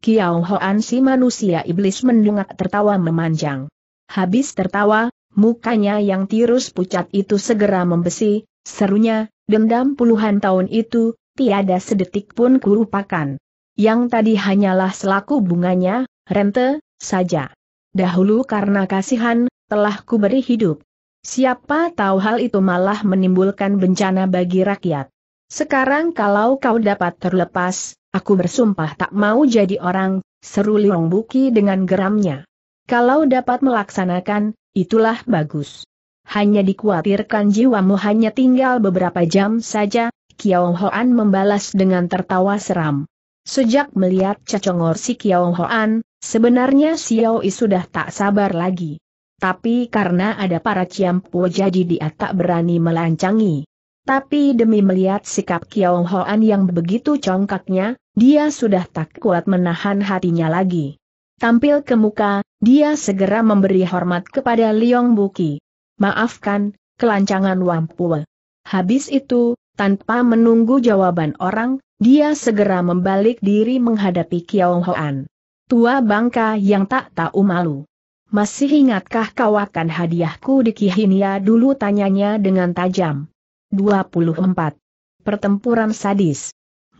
Qiao Hu'an si manusia iblis mendongak tertawa memanjang. Habis tertawa, mukanya yang tirus pucat itu segera membesi, serunya, "Dendam puluhan tahun itu, tiada sedetik pun kurupakan. Yang tadi hanyalah selaku bunganya, rente, saja. Dahulu karena kasihan, telah kuberi hidup. Siapa tahu hal itu malah menimbulkan bencana bagi rakyat. Sekarang kalau kau dapat terlepas, aku bersumpah tak mau jadi orang," seru Liong Buki dengan geramnya. "Kalau dapat melaksanakan, itulah bagus. Hanya dikhawatirkan jiwamu hanya tinggal beberapa jam saja, Kiong Hoan membalas dengan tertawa seram. Sejak melihat cacongor si Kiong Hoan, sebenarnya Xiao Yi sudah tak sabar lagi. Tapi karena ada para ciampu jadi dia tak berani melancangi. Tapi demi melihat sikap Kiong Hoan yang begitu congkaknya, dia sudah tak kuat menahan hatinya lagi. Tampil ke muka, dia segera memberi hormat kepada Liong Buki. Maafkan, kelancangan Wampue. Habis itu, tanpa menunggu jawaban orang, dia segera membalik diri menghadapi Kiong Hoan. Tua bangka yang tak tahu malu. Masih ingatkah kau akan hadiahku di Kihinia dulu, tanyanya dengan tajam. 24. Pertempuran sadis.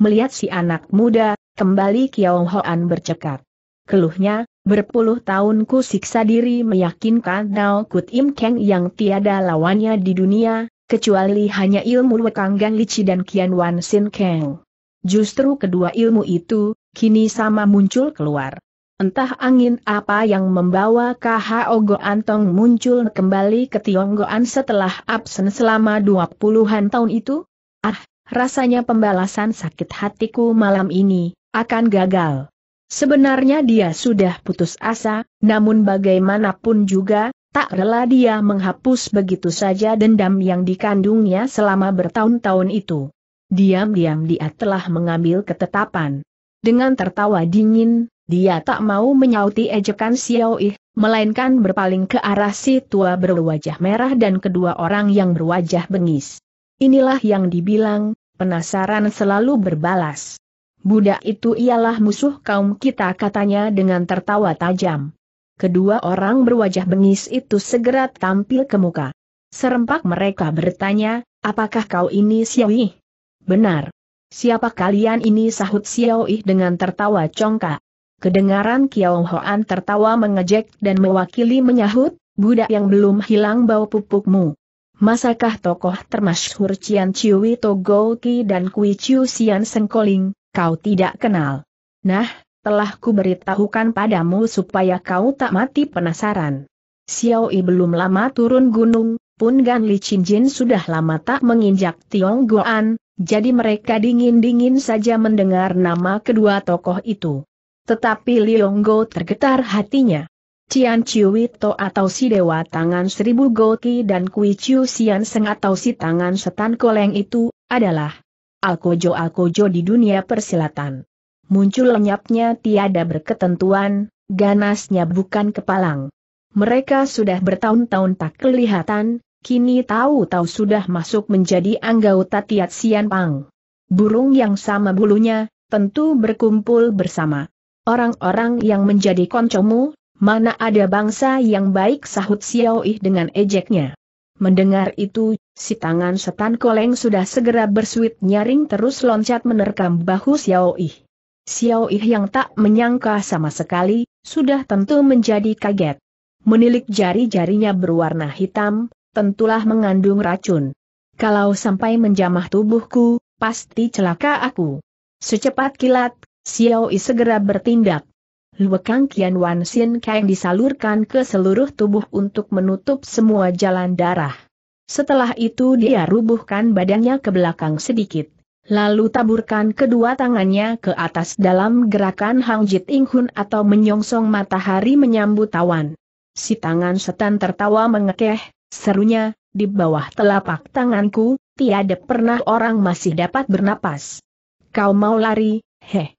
Melihat si anak muda, kembali Kiong Hoan bercekak. Keluhnya, berpuluh tahunku siksa diri meyakinkan Dao Kut Im Keng yang tiada lawannya di dunia, kecuali hanya ilmu Wekanggang Lici dan Kian Wan Sin Keng. Justru kedua ilmu itu, kini sama muncul keluar. Entah angin apa yang membawa KH Ogo Antong muncul kembali ke Tiong Goan setelah absen selama 20-an tahun itu? Ah, rasanya pembalasan sakit hatiku malam ini akan gagal. Sebenarnya dia sudah putus asa, namun bagaimanapun juga, tak rela dia menghapus begitu saja dendam yang dikandungnya selama bertahun-tahun itu. Diam-diam dia telah mengambil ketetapan. Dengan tertawa dingin, dia tak mau menyauti ejekan Xiao Yi, melainkan berpaling ke arah si tua berwajah merah dan kedua orang yang berwajah bengis. Inilah yang dibilang, penasaran selalu berbalas. Budak itu ialah musuh kaum kita, katanya dengan tertawa tajam. Kedua orang berwajah bengis itu segera tampil ke muka. Serempak mereka bertanya, apakah kau ini Xiao Yi? Benar. Siapa kalian ini, sahut Xiao Yi dengan tertawa congkak. Kedengaran Kiong Hoan tertawa mengejek dan mewakili menyahut, budak yang belum hilang bau pupukmu. Masakah tokoh termasyhur Cian Chiu Wi To, Go Ki dan Kui Chiu Sian Sengkoling kau tidak kenal? Nah, telah kuberitahukan padamu supaya kau tak mati penasaran. Xiao Yi belum lama turun gunung, Pun Gan Li Xingxing sudah lama tak menginjak Tiong Goan, jadi mereka dingin-dingin saja mendengar nama kedua tokoh itu. Tetapi Liong Go tergetar hatinya. Cian Chiu Wi To atau si Dewa Tangan Seribu Go Ki dan Kui Chiu Sian Seng atau si Tangan Setan Koleng itu adalah alkojo-alkojo di dunia persilatan. Muncul lenyapnya tiada berketentuan, ganasnya bukan kepalang. Mereka sudah bertahun-tahun tak kelihatan, kini tahu-tahu sudah masuk menjadi anggota Tiat Sian Pang. Burung yang sama bulunya, tentu berkumpul bersama. Orang-orang yang menjadi koncomu, mana ada bangsa yang baik, sahut Xiao Yi dengan ejeknya. Mendengar itu, si Tangan Setan Koleng sudah segera bersuit nyaring terus loncat menerkam bahu Xiao Yi. Xiao Yi yang tak menyangka sama sekali, sudah tentu menjadi kaget. Menilik jari-jarinya berwarna hitam, tentulah mengandung racun. Kalau sampai menjamah tubuhku, pasti celaka aku. Secepat kilat, Xiao Yi segera bertindak. Luekang Kian Wan Sin Kang disalurkan ke seluruh tubuh untuk menutup semua jalan darah. Setelah itu dia rubuhkan badannya ke belakang sedikit, lalu taburkan kedua tangannya ke atas dalam gerakan Hang Jit Ing Hun atau menyongsong matahari menyambut awan. Si Tangan Setan tertawa mengekeh, serunya, di bawah telapak tanganku, tiada pernah orang masih dapat bernapas. Kau mau lari, heh?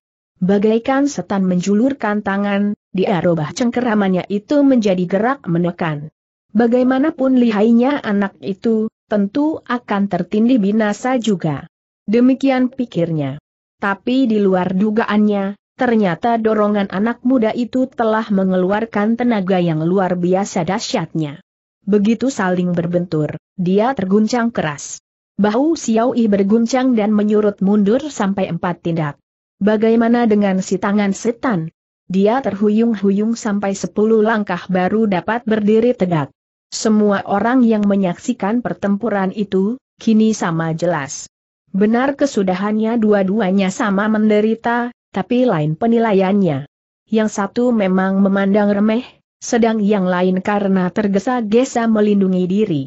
Bagaikan setan menjulurkan tangan, dia robah cengkeramannya itu menjadi gerak menekan. Bagaimanapun lihainya anak itu, tentu akan tertindih binasa juga. Demikian pikirnya. Tapi di luar dugaannya, ternyata dorongan anak muda itu telah mengeluarkan tenaga yang luar biasa dahsyatnya. Begitu saling berbentur, dia terguncang keras. Bahu Xiao Yi berguncang dan menyurut mundur sampai 4 tindak. Bagaimana dengan si Tangan Setan? Dia terhuyung-huyung sampai 10 langkah baru dapat berdiri tegak. Semua orang yang menyaksikan pertempuran itu, kini sama jelas. Benar kesudahannya dua-duanya sama menderita, tapi lain penilaiannya. Yang satu memang memandang remeh, sedang yang lain karena tergesa-gesa melindungi diri.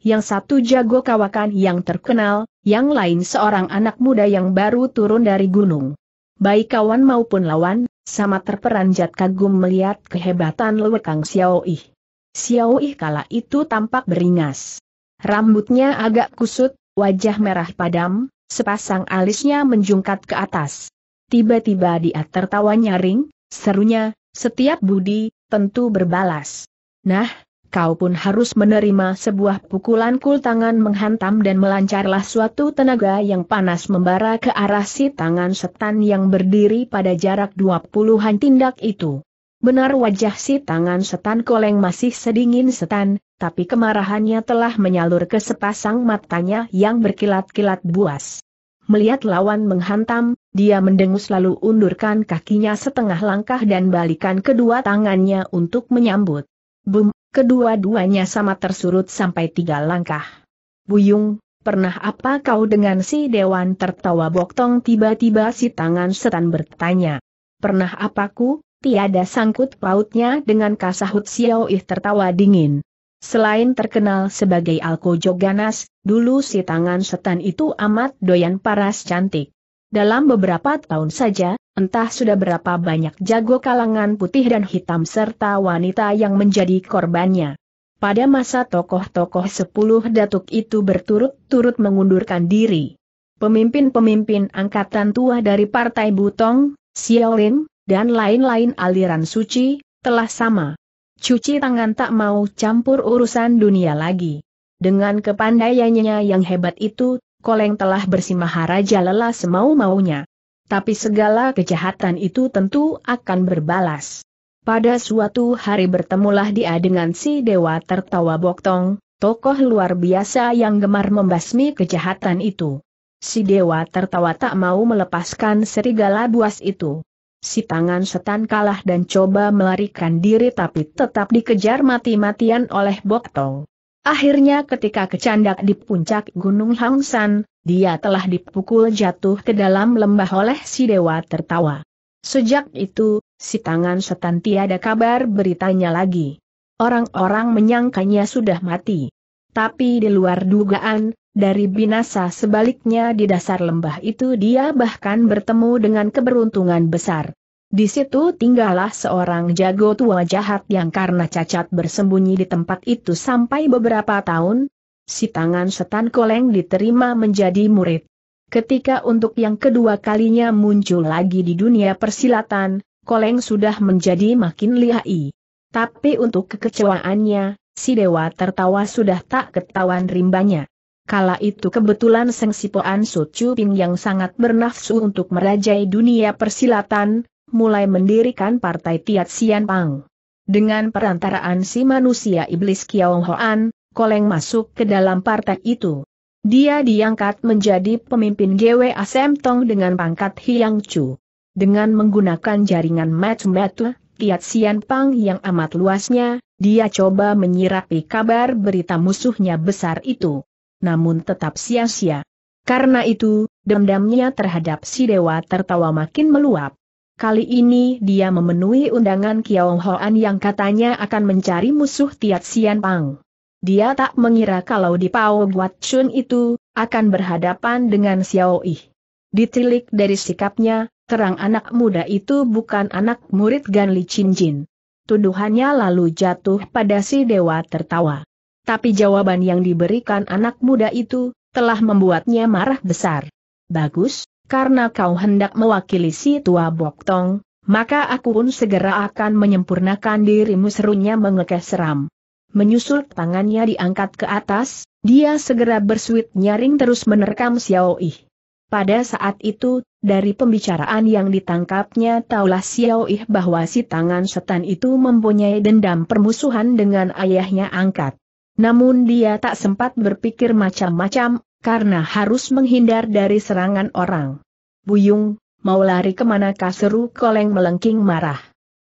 yang satu jago kawakan yang terkenal, yang lain seorang anak muda yang baru turun dari gunung. Baik kawan maupun lawan, sama terperanjat kagum melihat kehebatan lewekang Xiao Yi. Xiao Yi kala itu tampak beringas. Rambutnya agak kusut, wajah merah padam, sepasang alisnya menjungkat ke atas. Tiba-tiba dia tertawa nyaring, serunya, "Setiap budi, tentu berbalas. Nah, kau pun harus menerima sebuah pukulan." Kul tangan menghantam dan melancarlah suatu tenaga yang panas membara ke arah si tangan setan yang berdiri pada jarak 20-an tindak itu. Benar wajah si tangan setan koleng masih sedingin setan, tapi kemarahannya telah menyalur ke sepasang matanya yang berkilat-kilat buas. Melihat lawan menghantam, dia mendengus lalu undurkan kakinya setengah langkah dan balikan kedua tangannya untuk menyambut. Bum! Kedua-duanya sama tersurut sampai 3 langkah. "Buyung, pernah apa kau dengan si Dewan?" tertawa boktong. Tiba-tiba si tangan setan bertanya. "Pernah apaku? Tiada sangkut pautnya dengan kasahut Xiao Yi tertawa dingin." Selain terkenal sebagai alkojo ganas, dulu si tangan setan itu amat doyan paras cantik. Dalam beberapa tahun saja, entah sudah berapa banyak jago kalangan putih dan hitam serta wanita yang menjadi korbannya. Pada masa tokoh-tokoh 10 datuk itu berturut-turut mengundurkan diri. Pemimpin-pemimpin angkatan tua dari Partai Butong, Shaolin, dan lain-lain aliran suci, telah sama. Cuci tangan tak mau campur urusan dunia lagi. Dengan kepandaiannya yang hebat itu, Koleng telah bersimaharaja lela semau-maunya. Tapi segala kejahatan itu tentu akan berbalas. Pada suatu hari bertemulah dia dengan si Dewa tertawa boktong, tokoh luar biasa yang gemar membasmi kejahatan itu. Si Dewa tertawa tak mau melepaskan serigala buas itu. Si tangan setan kalah dan coba melarikan diri tapi tetap dikejar mati-matian oleh boktong. Akhirnya ketika kecandak di puncak Gunung Hang San, dia telah dipukul jatuh ke dalam lembah oleh si Dewa tertawa. Sejak itu, si tangan setan tiada kabar beritanya lagi. Orang-orang menyangkanya sudah mati. Tapi di luar dugaan, dari binasa sebaliknya di dasar lembah itu dia bahkan bertemu dengan keberuntungan besar. Di situ tinggallah seorang jago tua jahat yang karena cacat bersembunyi di tempat itu sampai beberapa tahun. Si tangan setan koleng diterima menjadi murid. Ketika untuk yang kedua kalinya muncul lagi di dunia persilatan, koleng sudah menjadi makin lihai. Tapi untuk kekecewaannya, si Dewa tertawa sudah tak ketahuan rimbanya. Kala itu kebetulan Seng Sipoan Sucuping yang sangat bernafsu untuk merajai dunia persilatan, mulai mendirikan partai Tiat Sian Pang. Dengan perantaraan si manusia iblis Qiao Hu'an, Koleng masuk ke dalam partai itu. Dia diangkat menjadi pemimpin GW Asemtong dengan pangkat Hiang Chu. Dengan menggunakan jaringan matu-matu Tiat Sian Pang yang amat luasnya, dia coba menyirapi kabar berita musuhnya besar itu. Namun tetap sia-sia. Karena itu, dendamnya terhadap si Dewa tertawa makin meluap. Kali ini dia memenuhi undangan Qiao Hu'an yang katanya akan mencari musuh Tiat Sian Pang. Dia tak mengira kalau di Pao Guat San itu akan berhadapan dengan Xiao Yi. Ditilik dari sikapnya, terang anak muda itu bukan anak murid Gan Li Chin Jin. Tuduhannya lalu jatuh pada si Dewa tertawa. Tapi jawaban yang diberikan anak muda itu telah membuatnya marah besar. "Bagus, karena kau hendak mewakili si tua boktong, maka aku pun segera akan menyempurnakan dirimu," serunya mengekeh seram. Menyusul tangannya diangkat ke atas, dia segera bersuit nyaring terus menerkam Xiao Yi. Pada saat itu, dari pembicaraan yang ditangkapnya taulah Xiao Yi bahwa si tangan setan itu mempunyai dendam permusuhan dengan ayahnya angkat. Namun dia tak sempat berpikir macam-macam, karena harus menghindar dari serangan orang. "Buyung, mau lari kemana?" seru Koleng melengking marah.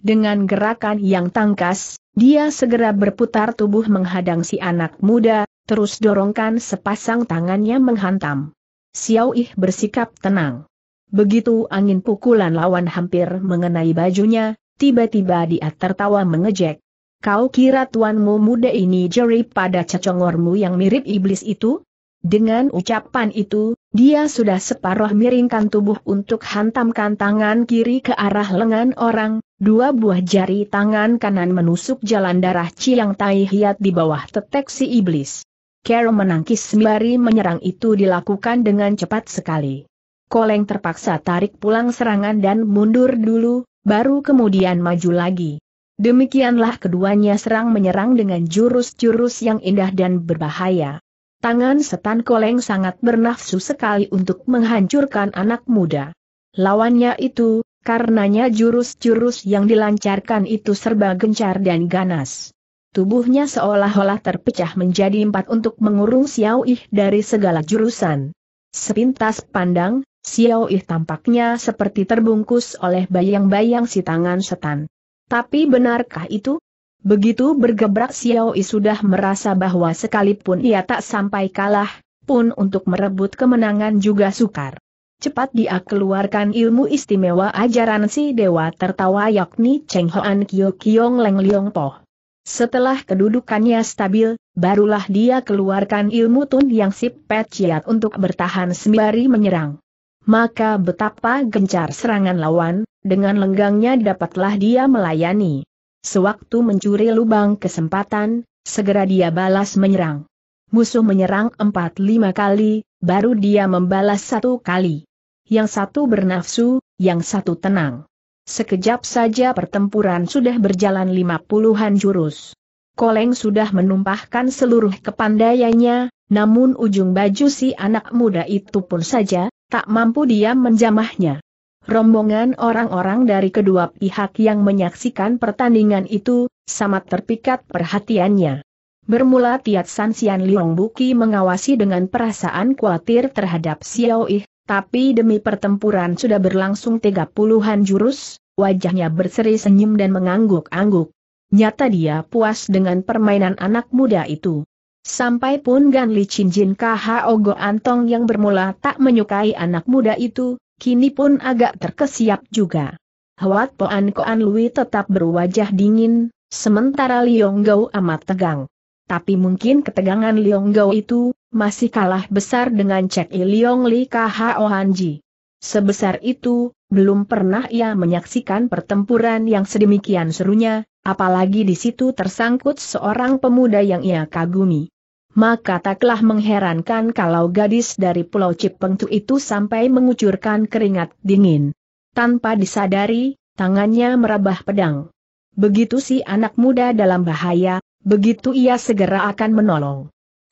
Dengan gerakan yang tangkas, dia segera berputar tubuh menghadang si anak muda, terus dorongkan sepasang tangannya menghantam. Xiao Yi bersikap tenang. Begitu angin pukulan lawan hampir mengenai bajunya, tiba-tiba dia tertawa mengejek. kau kira tuanmu muda ini jeri pada cecongormu yang mirip iblis itu? Dengan ucapan itu, dia sudah separuh miringkan tubuh untuk hantamkan tangan kiri ke arah lengan orang, dua buah jari tangan kanan menusuk jalan darah Chiang Tai Hiat di bawah tetek si iblis. Kero menangkis sembari menyerang itu dilakukan dengan cepat sekali. Koleng terpaksa tarik pulang serangan dan mundur dulu, baru kemudian maju lagi. Demikianlah keduanya serang menyerang dengan jurus-jurus yang indah dan berbahaya. Tangan setan Koleng sangat bernafsu sekali untuk menghancurkan anak muda lawannya itu, karenanya jurus-jurus yang dilancarkan itu serba gencar dan ganas. Tubuhnya seolah-olah terpecah menjadi empat untuk mengurung Xiao Yi dari segala jurusan. Sepintas pandang, Xiao Yi tampaknya seperti terbungkus oleh bayang-bayang si tangan setan. Tapi benarkah itu? Begitu bergebrak Xiao Yi sudah merasa bahwa sekalipun ia tak sampai kalah, pun untuk merebut kemenangan juga sukar. Cepat dia keluarkan ilmu istimewa ajaran si dewa tertawa yakni Cheng Hoan Kyo Kiong Leng Liong Po. Setelah kedudukannya stabil, barulah dia keluarkan ilmu Tun Yang Sip Pet Ciat untuk bertahan sembari menyerang. Maka betapa gencar serangan lawan, dengan lenggangnya dapatlah dia melayani. Sewaktu mencuri lubang kesempatan, segera dia balas menyerang. Musuh menyerang 4-5 kali, baru dia membalas satu kali. Yang satu bernafsu, yang satu tenang. Sekejap saja pertempuran sudah berjalan 50-an jurus. Koleng sudah menumpahkan seluruh kepandaiannya, namun ujung baju si anak muda itu pun saja, tak mampu dia menjamahnya. Rombongan orang-orang dari kedua pihak yang menyaksikan pertandingan itu, sangat terpikat perhatiannya. Bermula Tiat San Sian Liong Buki mengawasi dengan perasaan khawatir terhadap Xiao Yi, tapi demi pertempuran sudah berlangsung 30-an jurus, wajahnya berseri senyum dan mengangguk-angguk. Nyata dia puas dengan permainan anak muda itu. Sampai pun Gan Li Chin Jin KH Ogo Antong yang bermula tak menyukai anak muda itu, kini pun agak terkesiap juga. Hwat Poan Koan Lui tetap berwajah dingin, sementara Li Yonggao amat tegang. Tapi mungkin ketegangan Li Yonggao itu masih kalah besar dengan Cek Liong Li KH Wan Ji. Sebesar itu, belum pernah ia menyaksikan pertempuran yang sedemikian serunya, apalagi di situ tersangkut seorang pemuda yang ia kagumi. Maka taklah mengherankan kalau gadis dari Pulau Cipeng Cu itu sampai mengucurkan keringat dingin. Tanpa disadari, tangannya merabah pedang. Begitu si anak muda dalam bahaya, begitu ia segera akan menolong.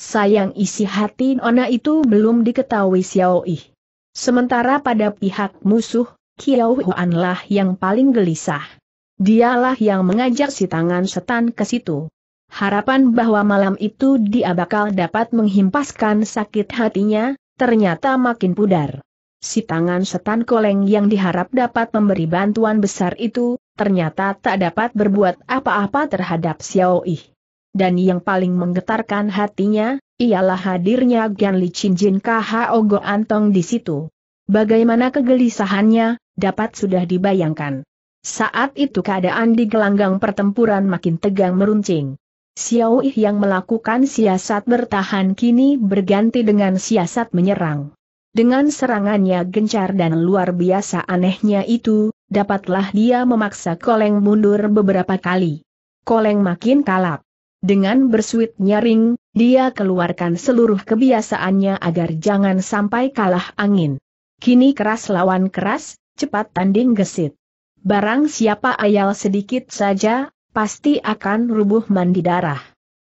Sayang isi hati nona itu belum diketahui Xiao Yi. Sementara pada pihak musuh, Qiao Hu'an lah yang paling gelisah. Dialah yang mengajak si tangan setan ke situ. Harapan bahwa malam itu dia bakal dapat menghimpaskan sakit hatinya, ternyata makin pudar. Si tangan setan Koleng yang diharap dapat memberi bantuan besar itu, ternyata tak dapat berbuat apa-apa terhadap Xiao Yi. Dan yang paling menggetarkan hatinya, ialah hadirnya Gan Li Chin Jin KH Ogo Antong di situ. Bagaimana kegelisahannya, dapat sudah dibayangkan. Saat itu keadaan di gelanggang pertempuran makin tegang meruncing. Xiao Yi yang melakukan siasat bertahan kini berganti dengan siasat menyerang. Dengan serangannya gencar dan luar biasa anehnya itu, dapatlah dia memaksa Koleng mundur beberapa kali. Koleng makin kalap. Dengan bersuit nyaring, dia keluarkan seluruh kebiasaannya agar jangan sampai kalah angin. Kini keras lawan keras, cepat tanding gesit. Barang siapa ayal sedikit saja, pasti akan rubuh mandi darah.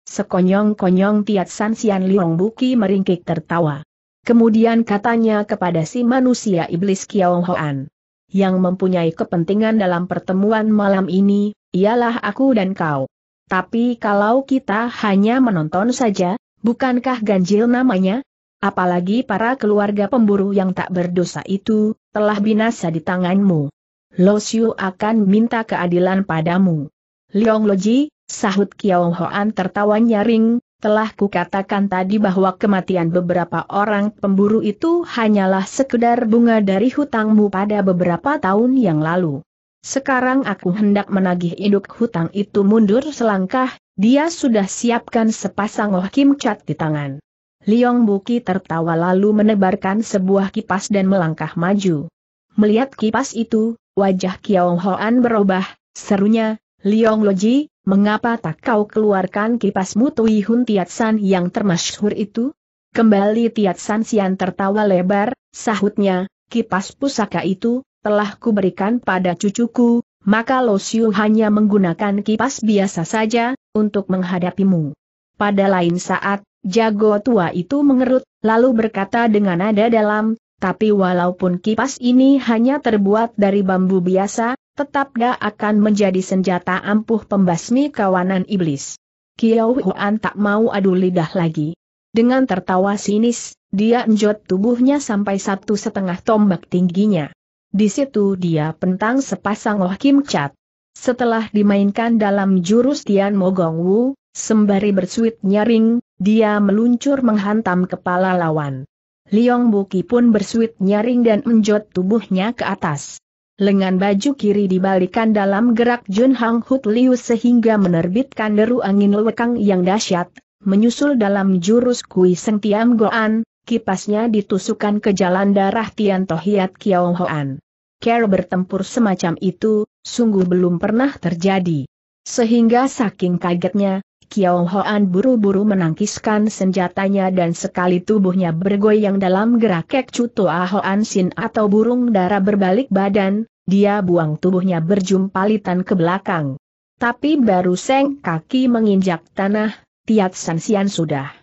Sekonyong-konyong Tiat San Sian Liong Buki meringkik tertawa. Kemudian katanya kepada si manusia iblis Qiao Hu'an. Yang mempunyai kepentingan dalam pertemuan malam ini, ialah aku dan kau. Tapi kalau kita hanya menonton saja, bukankah ganjil namanya? Apalagi para keluarga pemburu yang tak berdosa itu, telah binasa di tanganmu. Lo Xiu akan minta keadilan padamu. Liong Loji, sahut Qiao Hu'an tertawa nyaring, telah kukatakan tadi bahwa kematian beberapa orang pemburu itu hanyalah sekedar bunga dari hutangmu pada beberapa tahun yang lalu. Sekarang aku hendak menagih induk hutang itu." Mundur selangkah, dia sudah siapkan sepasang Oh Kim Cat di tangan. Liong Buki tertawa lalu menebarkan sebuah kipas dan melangkah maju. Melihat kipas itu, wajah Qiao Hu'an berubah, serunya, "Liong Loji, mengapa tak kau keluarkan kipasmu Tui Hun Tiat San yang termasyhur itu?" Kembali Tiat San Sian tertawa lebar, sahutnya, "Kipas pusaka itu telah kuberikan pada cucuku, maka Lo Siu hanya menggunakan kipas biasa saja untuk menghadapimu." Pada lain saat, jago tua itu mengerut, lalu berkata dengan nada dalam, "Tapi walaupun kipas ini hanya terbuat dari bambu biasa, tetap dia akan menjadi senjata ampuh pembasmi kawanan iblis." Qiao Hu'an tak mau adu lidah lagi. Dengan tertawa sinis, dia enjot tubuhnya sampai 1,5 tombak tingginya. Di situ dia pentang sepasang Oh Kim Cat. Setelah dimainkan dalam jurus Tian Mo Gong Wu, sembari bersuit nyaring, dia meluncur menghantam kepala lawan. Liong Buki pun bersuit nyaring dan menjot tubuhnya ke atas. Lengan baju kiri dibalikan dalam gerak Jun Hang Hut Liu sehingga menerbitkan deru angin lewekang yang dahsyat. Menyusul dalam jurus Kui Seng Tiam Goan, kipasnya ditusukkan ke jalan darah Tian Tohiat Qiao Hu'an. Cara bertempur semacam itu, sungguh belum pernah terjadi. Sehingga saking kagetnya, Qiao Hu'an buru-buru menangkiskan senjatanya dan sekali tubuhnya bergoyang dalam gerak kek cutoa Hoan Sin atau burung dara berbalik badan, dia buang tubuhnya berjumpalitan ke belakang. Tapi baru seng kaki menginjak tanah, Tiat San Sian sudah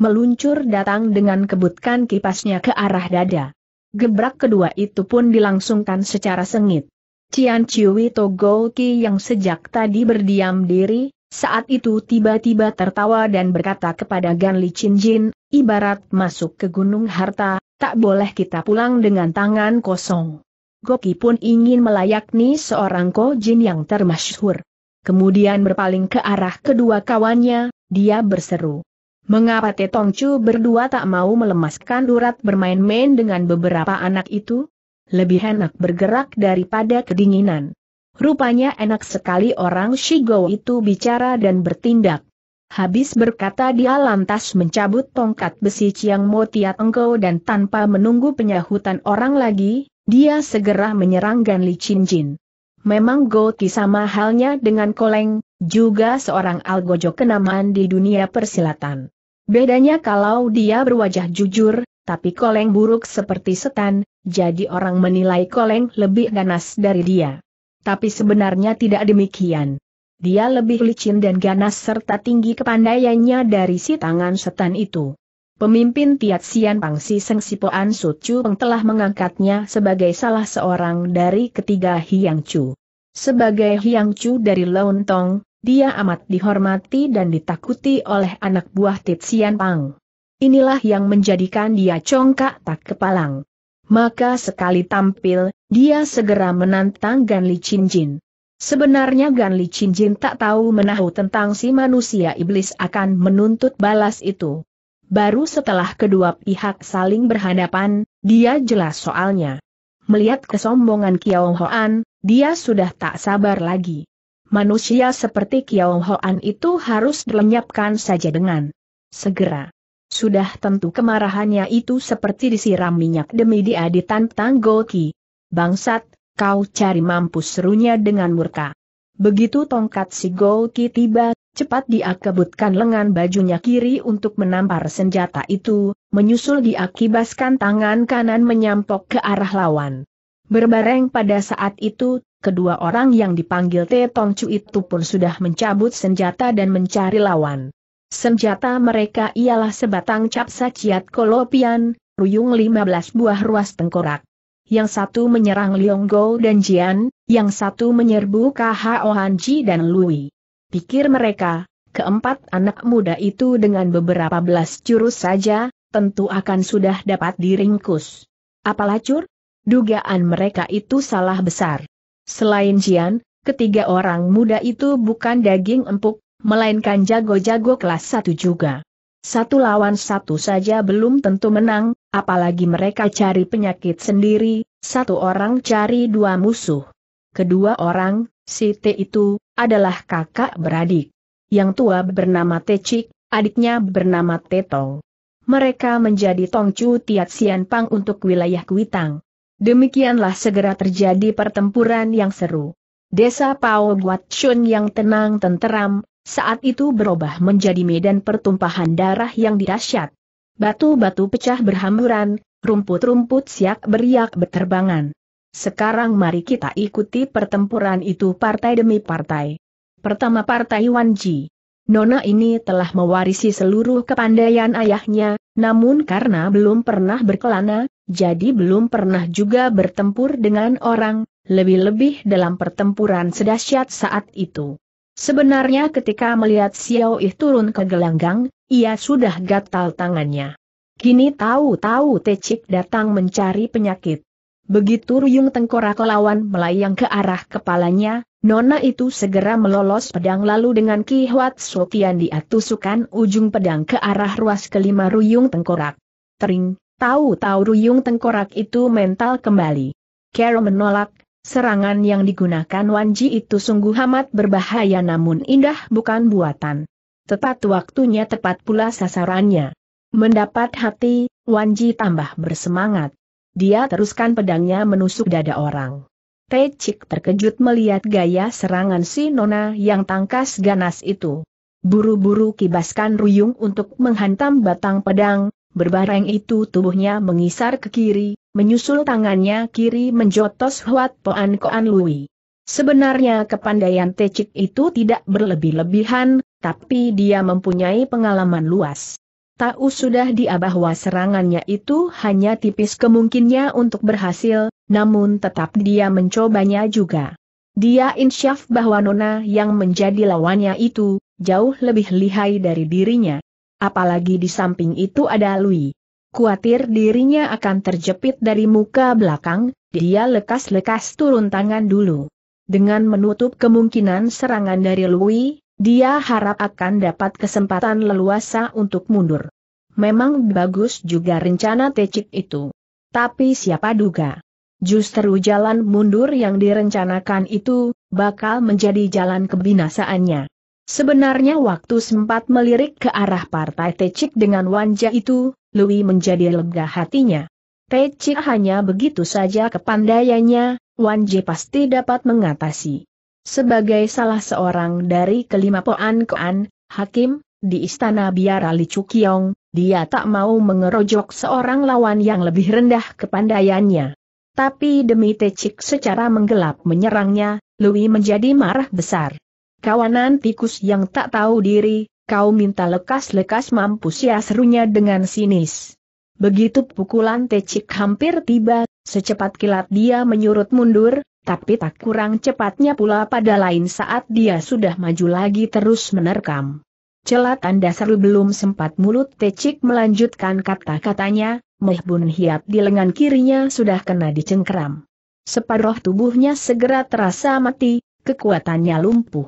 meluncur datang dengan kebutkan kipasnya ke arah dada. Gebrak kedua itu pun dilangsungkan secara sengit. Cian Chiu Wi To Go Ki yang sejak tadi berdiam diri, saat itu tiba-tiba tertawa dan berkata kepada Gan Li Chin Jin, "Ibarat masuk ke gunung harta, tak boleh kita pulang dengan tangan kosong." Go Ki pun ingin melayakni seorang Kho Jin yang termasyhur. Kemudian berpaling ke arah kedua kawannya, dia berseru, "Mengapa Tetongcu berdua tak mau melemaskan urat bermain-main dengan beberapa anak itu? Lebih enak bergerak daripada kedinginan." Rupanya enak sekali orang Shigou itu bicara dan bertindak. Habis berkata dia lantas mencabut tongkat besi Ciang Mo Tiat Engkau dan tanpa menunggu penyahutan orang lagi, dia segera menyerang Gan Li Chin Jin. Memang Go Ki sama halnya dengan Koleng, juga seorang algojo kenamaan di dunia persilatan. Bedanya kalau dia berwajah jujur, tapi Koleng buruk seperti setan, jadi orang menilai Koleng lebih ganas dari dia. Tapi sebenarnya tidak demikian. Dia lebih licin dan ganas serta tinggi kepandaiannya dari si tangan setan itu. Pemimpin Tiat Sian Pang Si Seng Sipoan Su Chu Peng telah mengangkatnya sebagai salah seorang dari ketiga Hiang Chu. Sebagai Hiang Chu dari Lontong, dia amat dihormati dan ditakuti oleh anak buah Tiat Sian Pang. Inilah yang menjadikan dia congkak tak kepalang. Maka sekali tampil, dia segera menantang Gan Li Chin Jin. Sebenarnya Gan Li Chin Jin tak tahu menahu tentang si manusia iblis akan menuntut balas itu. Baru setelah kedua pihak saling berhadapan, dia jelas soalnya. Melihat kesombongan Qiao Hu'an, dia sudah tak sabar lagi. Manusia seperti Qiao Hu'an itu harus dilenyapkan saja dengan segera. Sudah tentu kemarahannya itu seperti disiram minyak demi dia ditantang Go Ki. "Bangsat, kau cari mampus," serunya dengan murka. Begitu tongkat si Go Ki tiba, cepat dia kebutkan lengan bajunya kiri untuk menampar senjata itu, menyusul dia kibaskan tangan kanan menyampok ke arah lawan. Berbareng pada saat itu, kedua orang yang dipanggil Tetongcu itu pun sudah mencabut senjata dan mencari lawan. Senjata mereka ialah sebatang capsa ciat kolopian, ruyung 15 buah ruas tengkorak. Yang satu menyerang Liong Go dan Jian, yang satu menyerbu KH Ohan Ji dan Lui. Pikir mereka, keempat anak muda itu dengan beberapa belas jurus saja, tentu akan sudah dapat diringkus. Apalah cur? Dugaan mereka itu salah besar. Selain Jian, ketiga orang muda itu bukan daging empuk, melainkan jago-jago kelas 1 juga. Satu lawan satu saja belum tentu menang, apalagi mereka cari penyakit sendiri, satu orang cari dua musuh. Kedua orang, si Te itu, adalah kakak beradik. Yang tua bernama Te Cik, adiknya bernama Te Tong. Mereka menjadi Tongcu Tiat Sian Pang untuk wilayah Kuitang. Demikianlah segera terjadi pertempuran yang seru. Desa Pao Guat San yang tenang tenteram, saat itu berubah menjadi medan pertumpahan darah yang dahsyat. Batu-batu pecah berhamburan, rumput-rumput siak beriak berterbangan. Sekarang mari kita ikuti pertempuran itu partai demi partai. Pertama partai Wan Ji. Nona ini telah mewarisi seluruh kepandaian ayahnya, namun karena belum pernah berkelana, jadi belum pernah juga bertempur dengan orang, lebih-lebih dalam pertempuran sedahsyat saat itu. Sebenarnya ketika melihat Xiao Yi turun ke gelanggang, ia sudah gatal tangannya. Kini tahu-tahu Te Cik datang mencari penyakit. Begitu ruyung tengkorak lawan melayang ke arah kepalanya, nona itu segera melolos pedang lalu dengan Ki Hwat Sotian dia tusukan ujung pedang ke arah ruas kelima ruyung tengkorak. Tering, tahu-tahu ruyung tengkorak itu mental kembali. Kero menolak, serangan yang digunakan Wan Ji itu sungguh amat berbahaya namun indah bukan buatan. Tepat waktunya tepat pula sasarannya. Mendapat hati, Wan Ji tambah bersemangat. Dia teruskan pedangnya menusuk dada orang. Te Cik terkejut melihat gaya serangan si nona yang tangkas ganas itu. Buru-buru kibaskan ruyung untuk menghantam batang pedang, berbareng itu tubuhnya mengisar ke kiri, menyusul tangannya kiri menjotos Hwat Poan Koan Lui. Sebenarnya kepandaian Te Cik itu tidak berlebih-lebihan, tapi dia mempunyai pengalaman luas. Tahu sudah dia bahwa serangannya itu hanya tipis kemungkinnya untuk berhasil, namun tetap dia mencobanya juga. Dia insyaf bahwa nona yang menjadi lawannya itu, jauh lebih lihai dari dirinya. Apalagi di samping itu ada Lui. Kuatir dirinya akan terjepit dari muka belakang, dia lekas-lekas turun tangan dulu. Dengan menutup kemungkinan serangan dari Lui, dia harap akan dapat kesempatan leluasa untuk mundur. Memang bagus juga rencana Te Cik itu. Tapi siapa duga? Justru jalan mundur yang direncanakan itu, bakal menjadi jalan kebinasaannya. Sebenarnya waktu sempat melirik ke arah partai Te Cik dengan Wan Ji itu, Lui menjadi lega hatinya. Te Cik hanya begitu saja kepandaiannya, Wan Ji pasti dapat mengatasi. Sebagai salah seorang dari kelima Poan Koan, hakim, di istana biara Li Chukyong, dia tak mau mengerojok seorang lawan yang lebih rendah kepandaiannya. Tapi demi Te Cik secara menggelap menyerangnya, Lui menjadi marah besar. Kawanan tikus yang tak tahu diri, kau minta lekas-lekas mampus ya serunya dengan sinis. Begitu pukulan Te Cik hampir tiba, secepat kilat dia menyurut mundur. Tapi tak kurang cepatnya pula pada lain saat dia sudah maju lagi terus menerkam. Celatan dasar belum sempat mulut Te Cik melanjutkan kata-katanya, Mehbun Hiap di lengan kirinya sudah kena dicengkram. Separuh tubuhnya segera terasa mati, kekuatannya lumpuh.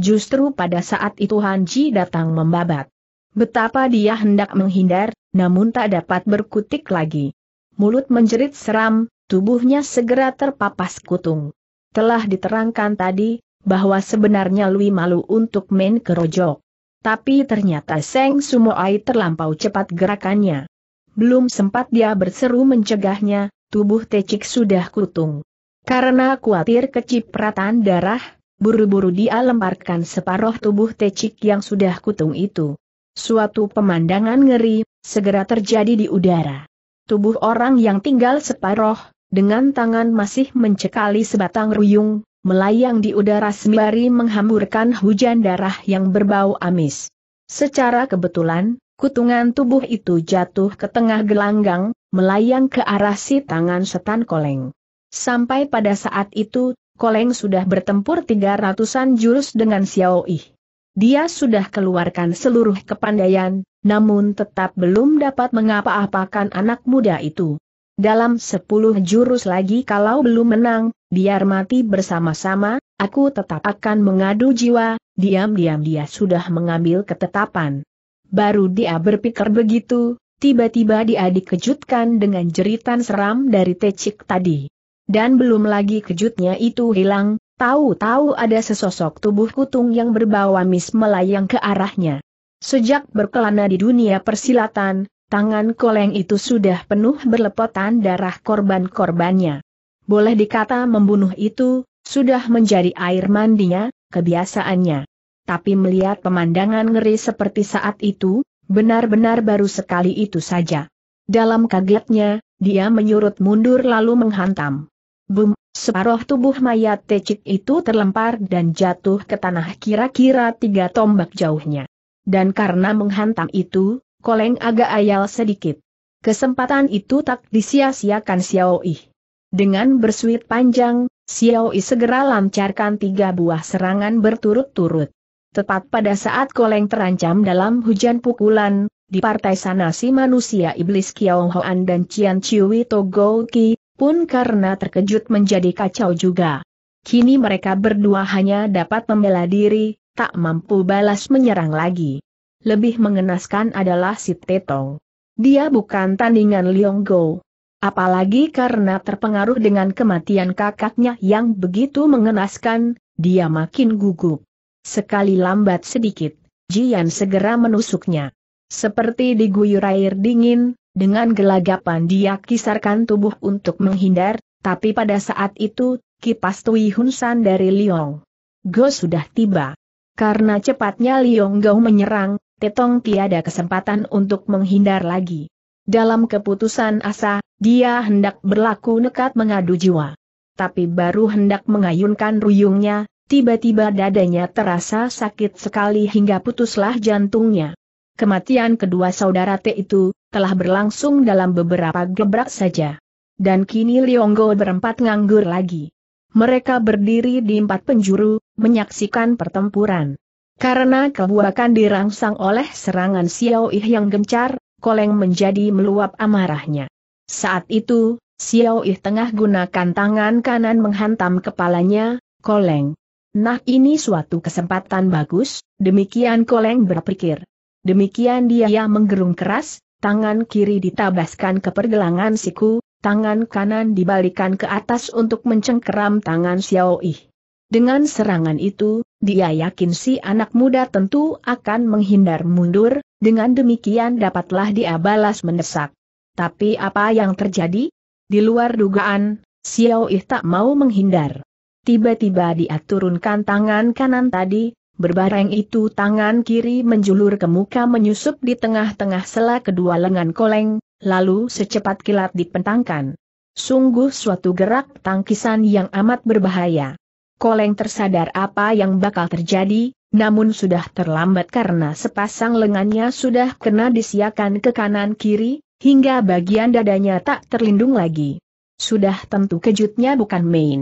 Justru pada saat itu Han Ji datang membabat. Betapa dia hendak menghindar, namun tak dapat berkutik lagi. Mulut menjerit seram. Tubuhnya segera terpapas kutung. Telah diterangkan tadi, bahwa sebenarnya Lui malu untuk main kerojok. Tapi ternyata Seng Sumoai terlampau cepat gerakannya. Belum sempat dia berseru mencegahnya, tubuh Te Cik sudah kutung. Karena khawatir kecipratan darah, buru-buru dia lemparkan separuh tubuh Te Cik yang sudah kutung itu. Suatu pemandangan ngeri, segera terjadi di udara. Tubuh orang yang tinggal separuh dengan tangan masih mencekali sebatang ruyung, melayang di udara sembari menghamburkan hujan darah yang berbau amis. Secara kebetulan, kutungan tubuh itu jatuh ke tengah gelanggang, melayang ke arah si tangan setan Koleng. Sampai pada saat itu, Koleng sudah bertempur 300-an jurus dengan Xiao Yi. Dia sudah keluarkan seluruh kepandaian, namun tetap belum dapat mengapa-apakan anak muda itu. Dalam 10 jurus lagi kalau belum menang, biar mati bersama-sama, aku tetap akan mengadu jiwa, diam-diam dia sudah mengambil ketetapan. Baru dia berpikir begitu, tiba-tiba dia dikejutkan dengan jeritan seram dari Te Cik tadi. Dan belum lagi kejutnya itu hilang, tahu-tahu ada sesosok tubuh kutung yang berbau amis melayang ke arahnya. Sejak berkelana di dunia persilatan, tangan Koleng itu sudah penuh berlepotan darah korban-korbannya. Boleh dikata membunuh itu sudah menjadi air mandinya, kebiasaannya. Tapi melihat pemandangan ngeri seperti saat itu, benar-benar baru sekali itu saja. Dalam kagetnya, dia menyurut mundur lalu menghantam. Bum, separuh tubuh mayat tecik itu terlempar dan jatuh ke tanah kira-kira 3 tombak jauhnya. Dan karena menghantam itu, Koleng agak ayal sedikit. Kesempatan itu tak disia-siakan Xiao Yi. Dengan bersuit panjang, Xiao Yi segera lancarkan 3 buah serangan berturut-turut. Tepat pada saat Koleng terancam dalam hujan pukulan, di partai sana si manusia iblis Qiao Hu'an dan Cian Chiu Wi To Go Ki pun karena terkejut menjadi kacau juga. Kini mereka berdua hanya dapat membela diri, tak mampu balas menyerang lagi. Lebih mengenaskan adalah si Tetong. Dia bukan tandingan Li Yonggao. Apalagi karena terpengaruh dengan kematian kakaknya yang begitu mengenaskan, dia makin gugup. Sekali lambat sedikit, Jian segera menusuknya. Seperti diguyur air dingin, dengan gelagapan dia kisarkan tubuh untuk menghindar, tapi pada saat itu, kipas Tui Hun San dari Liong Go sudah tiba. Karena cepatnya Liong Go menyerang, Tetong tiada kesempatan untuk menghindar lagi. Dalam keputusan asa, dia hendak berlaku nekat mengadu jiwa. Tapi baru hendak mengayunkan ruyungnya, tiba-tiba dadanya terasa sakit sekali hingga putuslah jantungnya. Kematian kedua saudara T itu telah berlangsung dalam beberapa gebrak saja. Dan kini Liong Go berempat nganggur lagi. Mereka berdiri di 4 penjuru, menyaksikan pertempuran. Karena kebuakan dirangsang oleh serangan Xiao Yi yang gencar, Koleng menjadi meluap amarahnya. Saat itu, Xiao Yi tengah gunakan tangan kanan menghantam kepalanya, Koleng. Nah, ini suatu kesempatan bagus, demikian Koleng berpikir. Demikian dia menggerung keras, tangan kiri ditabaskan ke pergelangan siku, tangan kanan dibalikan ke atas untuk mencengkeram tangan Xiao Yi. Dengan serangan itu, dia yakin si anak muda tentu akan menghindar mundur, dengan demikian dapatlah dia balas mendesak. Tapi apa yang terjadi? Di luar dugaan, Xiao Yi tak mau menghindar. Tiba-tiba dia turunkan tangan kanan tadi, berbareng itu tangan kiri menjulur ke muka menyusup di tengah-tengah sela kedua lengan Koleng, lalu secepat kilat dipentangkan. Sungguh suatu gerak tangkisan yang amat berbahaya. Koleng tersadar apa yang bakal terjadi, namun sudah terlambat karena sepasang lengannya sudah kena disiakan ke kanan-kiri, hingga bagian dadanya tak terlindung lagi. Sudah tentu kejutnya bukan main.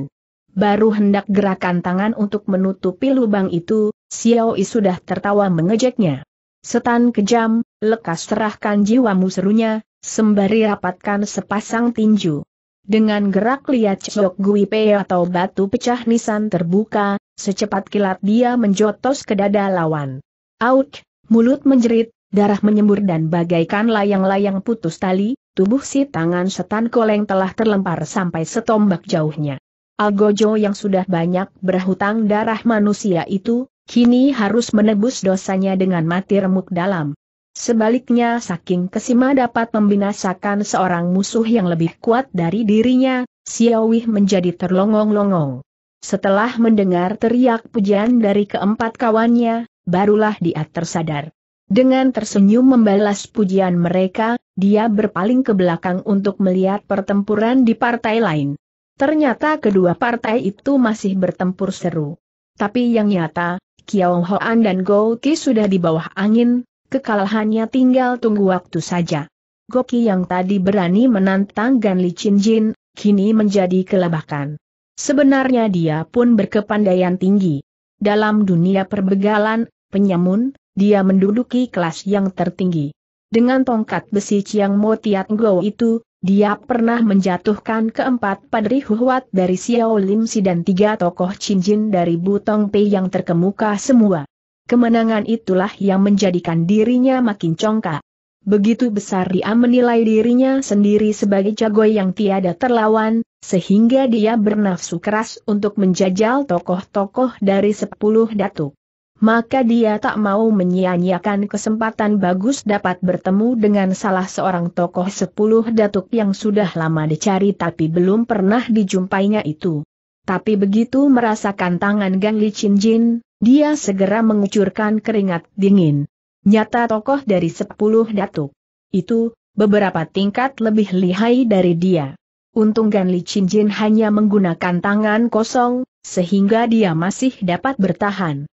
Baru hendak gerakan tangan untuk menutupi lubang itu, Xiao Yi sudah tertawa mengejeknya. Setan kejam, lekas serahkan jiwamu serunya, sembari rapatkan sepasang tinju. Dengan gerak lihat Chok Gui Pei atau batu pecah nisan terbuka, secepat kilat dia menjotos ke dada lawan. Out, mulut menjerit, darah menyembur dan bagaikan layang-layang putus tali, tubuh si tangan setan Koleng telah terlempar sampai setombak jauhnya. Algojo yang sudah banyak berhutang darah manusia itu, kini harus menebus dosanya dengan mati remuk dalam. Sebaliknya saking kesima dapat membinasakan seorang musuh yang lebih kuat dari dirinya, Xiao Yi menjadi terlongong-longong. Setelah mendengar teriak pujian dari keempat kawannya, barulah dia tersadar. Dengan tersenyum membalas pujian mereka, dia berpaling ke belakang untuk melihat pertempuran di partai lain. Ternyata kedua partai itu masih bertempur seru. Tapi yang nyata, Qiao Hu'an dan Go Ki sudah di bawah angin, kekalahannya tinggal tunggu waktu saja. Go Ki yang tadi berani menantang Gan Li Chin Jin, kini menjadi kelabakan. Sebenarnya dia pun berkepandaian tinggi. Dalam dunia perbegalan, penyamun, dia menduduki kelas yang tertinggi. Dengan tongkat besi Chiang Mo Tiat Go itu, dia pernah menjatuhkan keempat padri Huat dari Xiao Lim Si dan 3 tokoh Chin Jin dari Butong Pei yang terkemuka semua. Kemenangan itulah yang menjadikan dirinya makin congkak. Begitu besar dia menilai dirinya sendiri sebagai jago yang tiada terlawan, sehingga dia bernafsu keras untuk menjajal tokoh-tokoh dari 10 datuk. Maka dia tak mau menyia-nyiakan kesempatan bagus dapat bertemu dengan salah seorang tokoh 10 datuk yang sudah lama dicari tapi belum pernah dijumpainya itu. Tapi begitu merasakan tangan Li Xingxing, dia segera mengucurkan keringat dingin. Nyata tokoh dari 10 datuk itu beberapa tingkat lebih lihai dari dia. Untung Li Xingxing hanya menggunakan tangan kosong, sehingga dia masih dapat bertahan.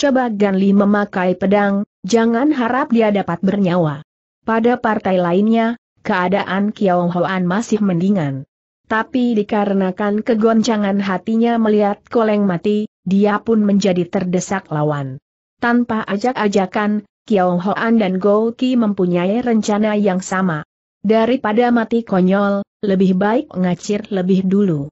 Coba Ganli memakai pedang, jangan harap dia dapat bernyawa. Pada partai lainnya, keadaan Qiao Hu'an masih mendingan. Tapi dikarenakan kegoncangan hatinya melihat Koleng mati, dia pun menjadi terdesak lawan. Tanpa ajak-ajakan, Qiao Hu'an dan Go Ki mempunyai rencana yang sama. Daripada mati konyol, lebih baik ngacir lebih dulu.